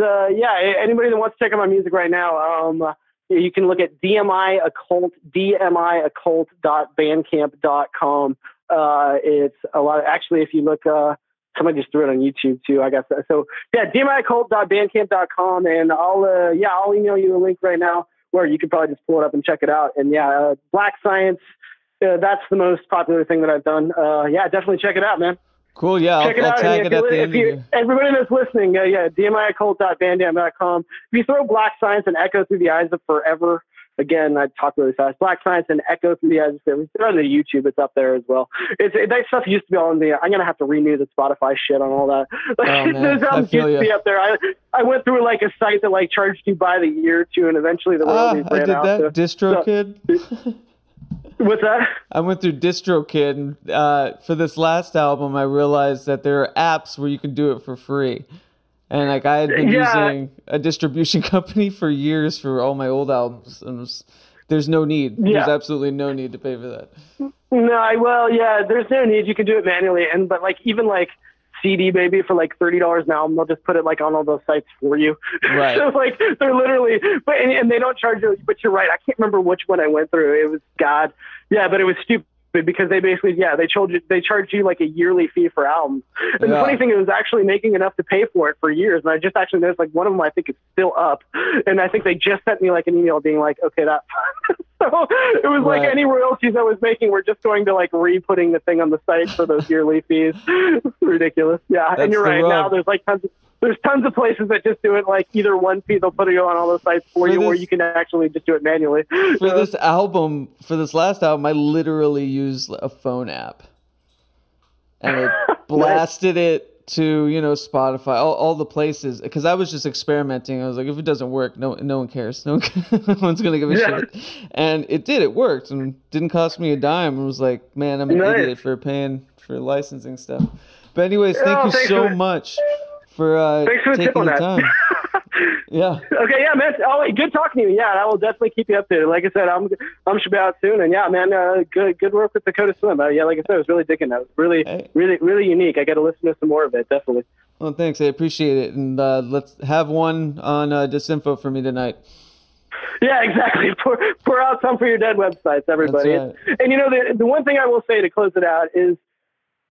that wants to check out my music right now, you can look at dmioccult.bandcamp.com. It's a lot of... Actually, if you look... somebody just threw it on YouTube too. I guess so. Yeah, dmioccult.bandcamp.com, and I'll email you a link right now where you can probably just pull it up and check it out. And Black Science, that's the most popular thing that I've done. Definitely check it out, man. Cool. Yeah, I'll tag it at the end. Everybody that's listening, dmioccult.bandcamp.com. If you throw Black Science and Echo Through the Eyes of Forever. Again, I talk really fast. Black Science and Echo Through the Eyes. It's on the YouTube. It's up there as well. That stuff used to be all on the... I'm going to have to renew the Spotify shit on all that. Like, used to be up there. I went through like a site that like charged you by the year or two, and eventually the royalties ran out. I did that. DistroKid? What's that? I went through DistroKid, and for this last album, I realized that there are apps where you can do it for free. And like I had been using a distribution company for years for all my old albums, and there's no need. Yeah. There's absolutely no need to pay for that. There's no need. You can do it manually, but like even like CD Baby for like $30 an album, they'll just put it like on all those sites for you. Right. So like they're literally, and they don't charge you. But you're right. I can't remember which one I went through. It was God. Yeah, but it was stupid. Because they basically, they charge you like a yearly fee for albums. And the funny thing is, it was actually making enough to pay for it for years. And I just actually noticed like one of them, I think, is still up. And I think they just sent me like an email being like, okay, that's so it was like any royalties I was making were just going to like re-putting the thing on the site for those yearly fees. It's ridiculous. Yeah. That's and you're right. Now there's like tons of places that just do it like either one fee, they'll put it on all those sites for you, or you can actually just do it manually. For this last album, I literally used a phone app. And it blasted it to, you know, Spotify, all the places, because I was just experimenting. I was like, if it doesn't work, no one cares. No one's going to give a shit. And it did. It worked and didn't cost me a dime. It was like, man, I'm an idiot for paying for licensing stuff. But anyways, thank you so much for taking the time. Yeah. Okay, yeah, man. Oh, good talking to you. Yeah, I will definitely keep you updated. Like I said, I'm should be out soon. And yeah, man, good work with Dakota Slim. Yeah, like I said, I was really digging that. It was really unique. I got to listen to some more of it, definitely. Well, thanks. I appreciate it. And let's have one on Disinfo for me tonight. Yeah, exactly. Pour out some for your dead websites, everybody. Right. And you know, the one thing I will say to close it out is,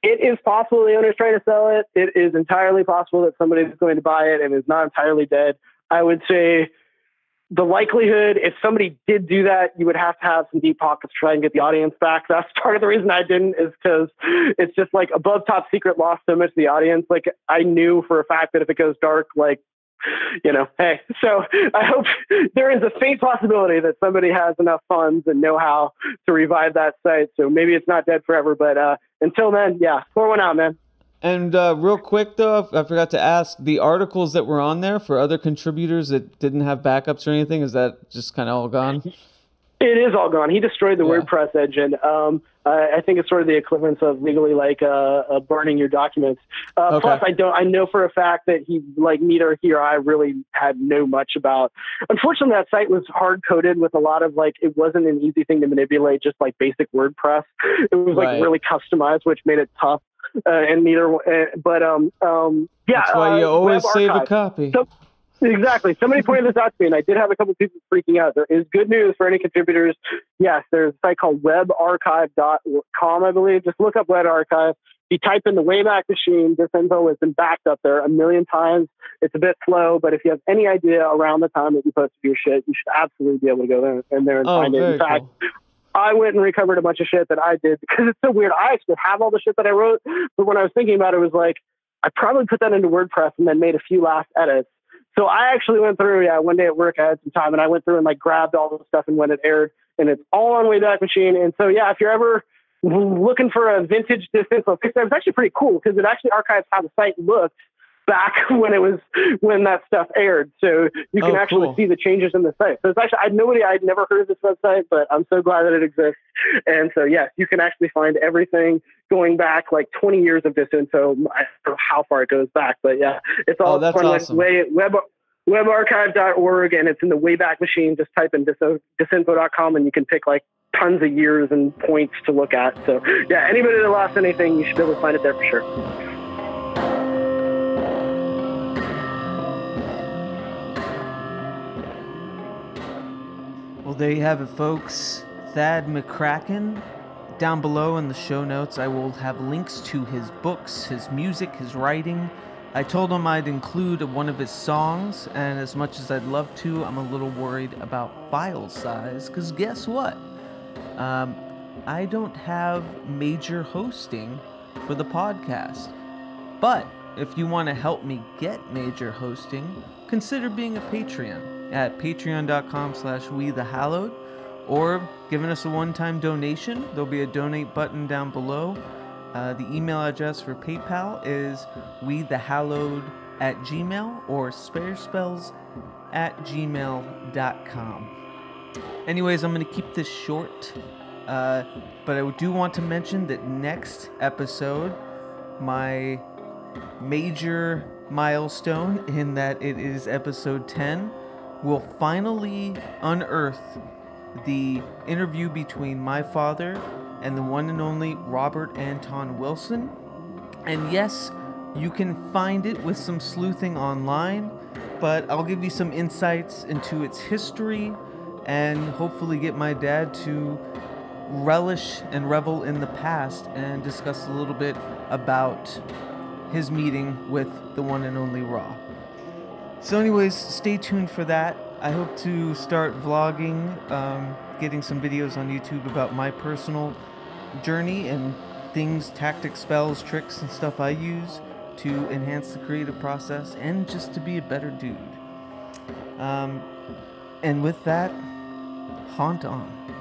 it is possible the owner's trying to sell it. It is entirely possible that somebody is going to buy it and is not entirely dead. I would say the likelihood, if somebody did do that, you would have to have some deep pockets to try and get the audience back. That's part of the reason I didn't, is because it's just like Above Top Secret lost so much of the audience. Like, I knew for a fact that if it goes dark, like, you know, hey, so I hope there is a faint possibility that somebody has enough funds and know-how to revive that site. So maybe it's not dead forever, but until then, yeah, pour one out, man. And real quick, though, I forgot to ask, the articles that were on there for other contributors that didn't have backups or anything, is that just kind of all gone? It is all gone. He destroyed the WordPress engine. I think it's sort of the equivalent of legally, like, burning your documents. Okay. Plus, I know for a fact that he, like, neither he or I really had know much about. Unfortunately, that site was hard coded with a lot of, like, it wasn't an easy thing to manipulate, just like basic WordPress. It was like really customized, which made it tough. That's why you always save a copy. So, exactly. Somebody pointed this out to me, and I did have a couple of people freaking out. There is good news for any contributors. Yes, there's a site called webarchive.com, I believe. Just look up Web Archive. You type in the Wayback Machine. This info has been backed up there a million times. It's a bit slow, but if you have any idea around the time that you posted your shit, you should absolutely be able to go there and find it. In fact, cool. I went and recovered a bunch of shit that I did, because it's so weird. I actually have all the shit that I wrote, but when I was thinking about it, it was like, I probably put that into WordPress and then made a few last edits. So I actually went through, one day at work, I had some time, and I went through and, like, grabbed all the stuff, and when it aired, and it's all on Wayback Machine. And so, yeah, if you're ever looking for a vintage Disinfo fix, it's actually pretty cool, because it actually archives how the site looked back when that stuff aired. So you can see the changes in the site. So it's actually, I'd never heard of this website, but I'm so glad that it exists. And so, yes, you can actually find everything going back like 20 years of Disinfo. I don't know how far it goes back, but yeah, it's all awesome. Webarchive.org, and it's in the Wayback Machine. Just type in disinfo.com and you can pick like tons of years and points to look at. So yeah, anybody that lost anything, you should be able to find it there for sure. Well, there you have it, folks. Thad McKraken. Down below in the show notes, I will have links to his books, his music, his writing. I told him I'd include one of his songs, and as much as I'd love to, I'm a little worried about file size, because guess what? I don't have major hosting for the podcast. But if you want to help me get major hosting, consider being a Patreon at patreon.com/WeTheHallowed, or giving us a one-time donation. There'll be a donate button down below. The email address for PayPal is wethehallowed@gmail.com or sparespells@gmail.com. Anyways, I'm going to keep this short, but I do want to mention that next episode, my major milestone in that it is episode 10, we'll finally unearth the interview between my father and the one and only Robert Anton Wilson. And yes, you can find it with some sleuthing online, but I'll give you some insights into its history and hopefully get my dad to relish and revel in the past and discuss a little bit about his meeting with the one and only Raw. So anyways, stay tuned for that. I hope to start vlogging, getting some videos on YouTube about my personal journey and things, tactics, spells, tricks, and stuff I use to enhance the creative process and just to be a better dude. And with that, haunt on.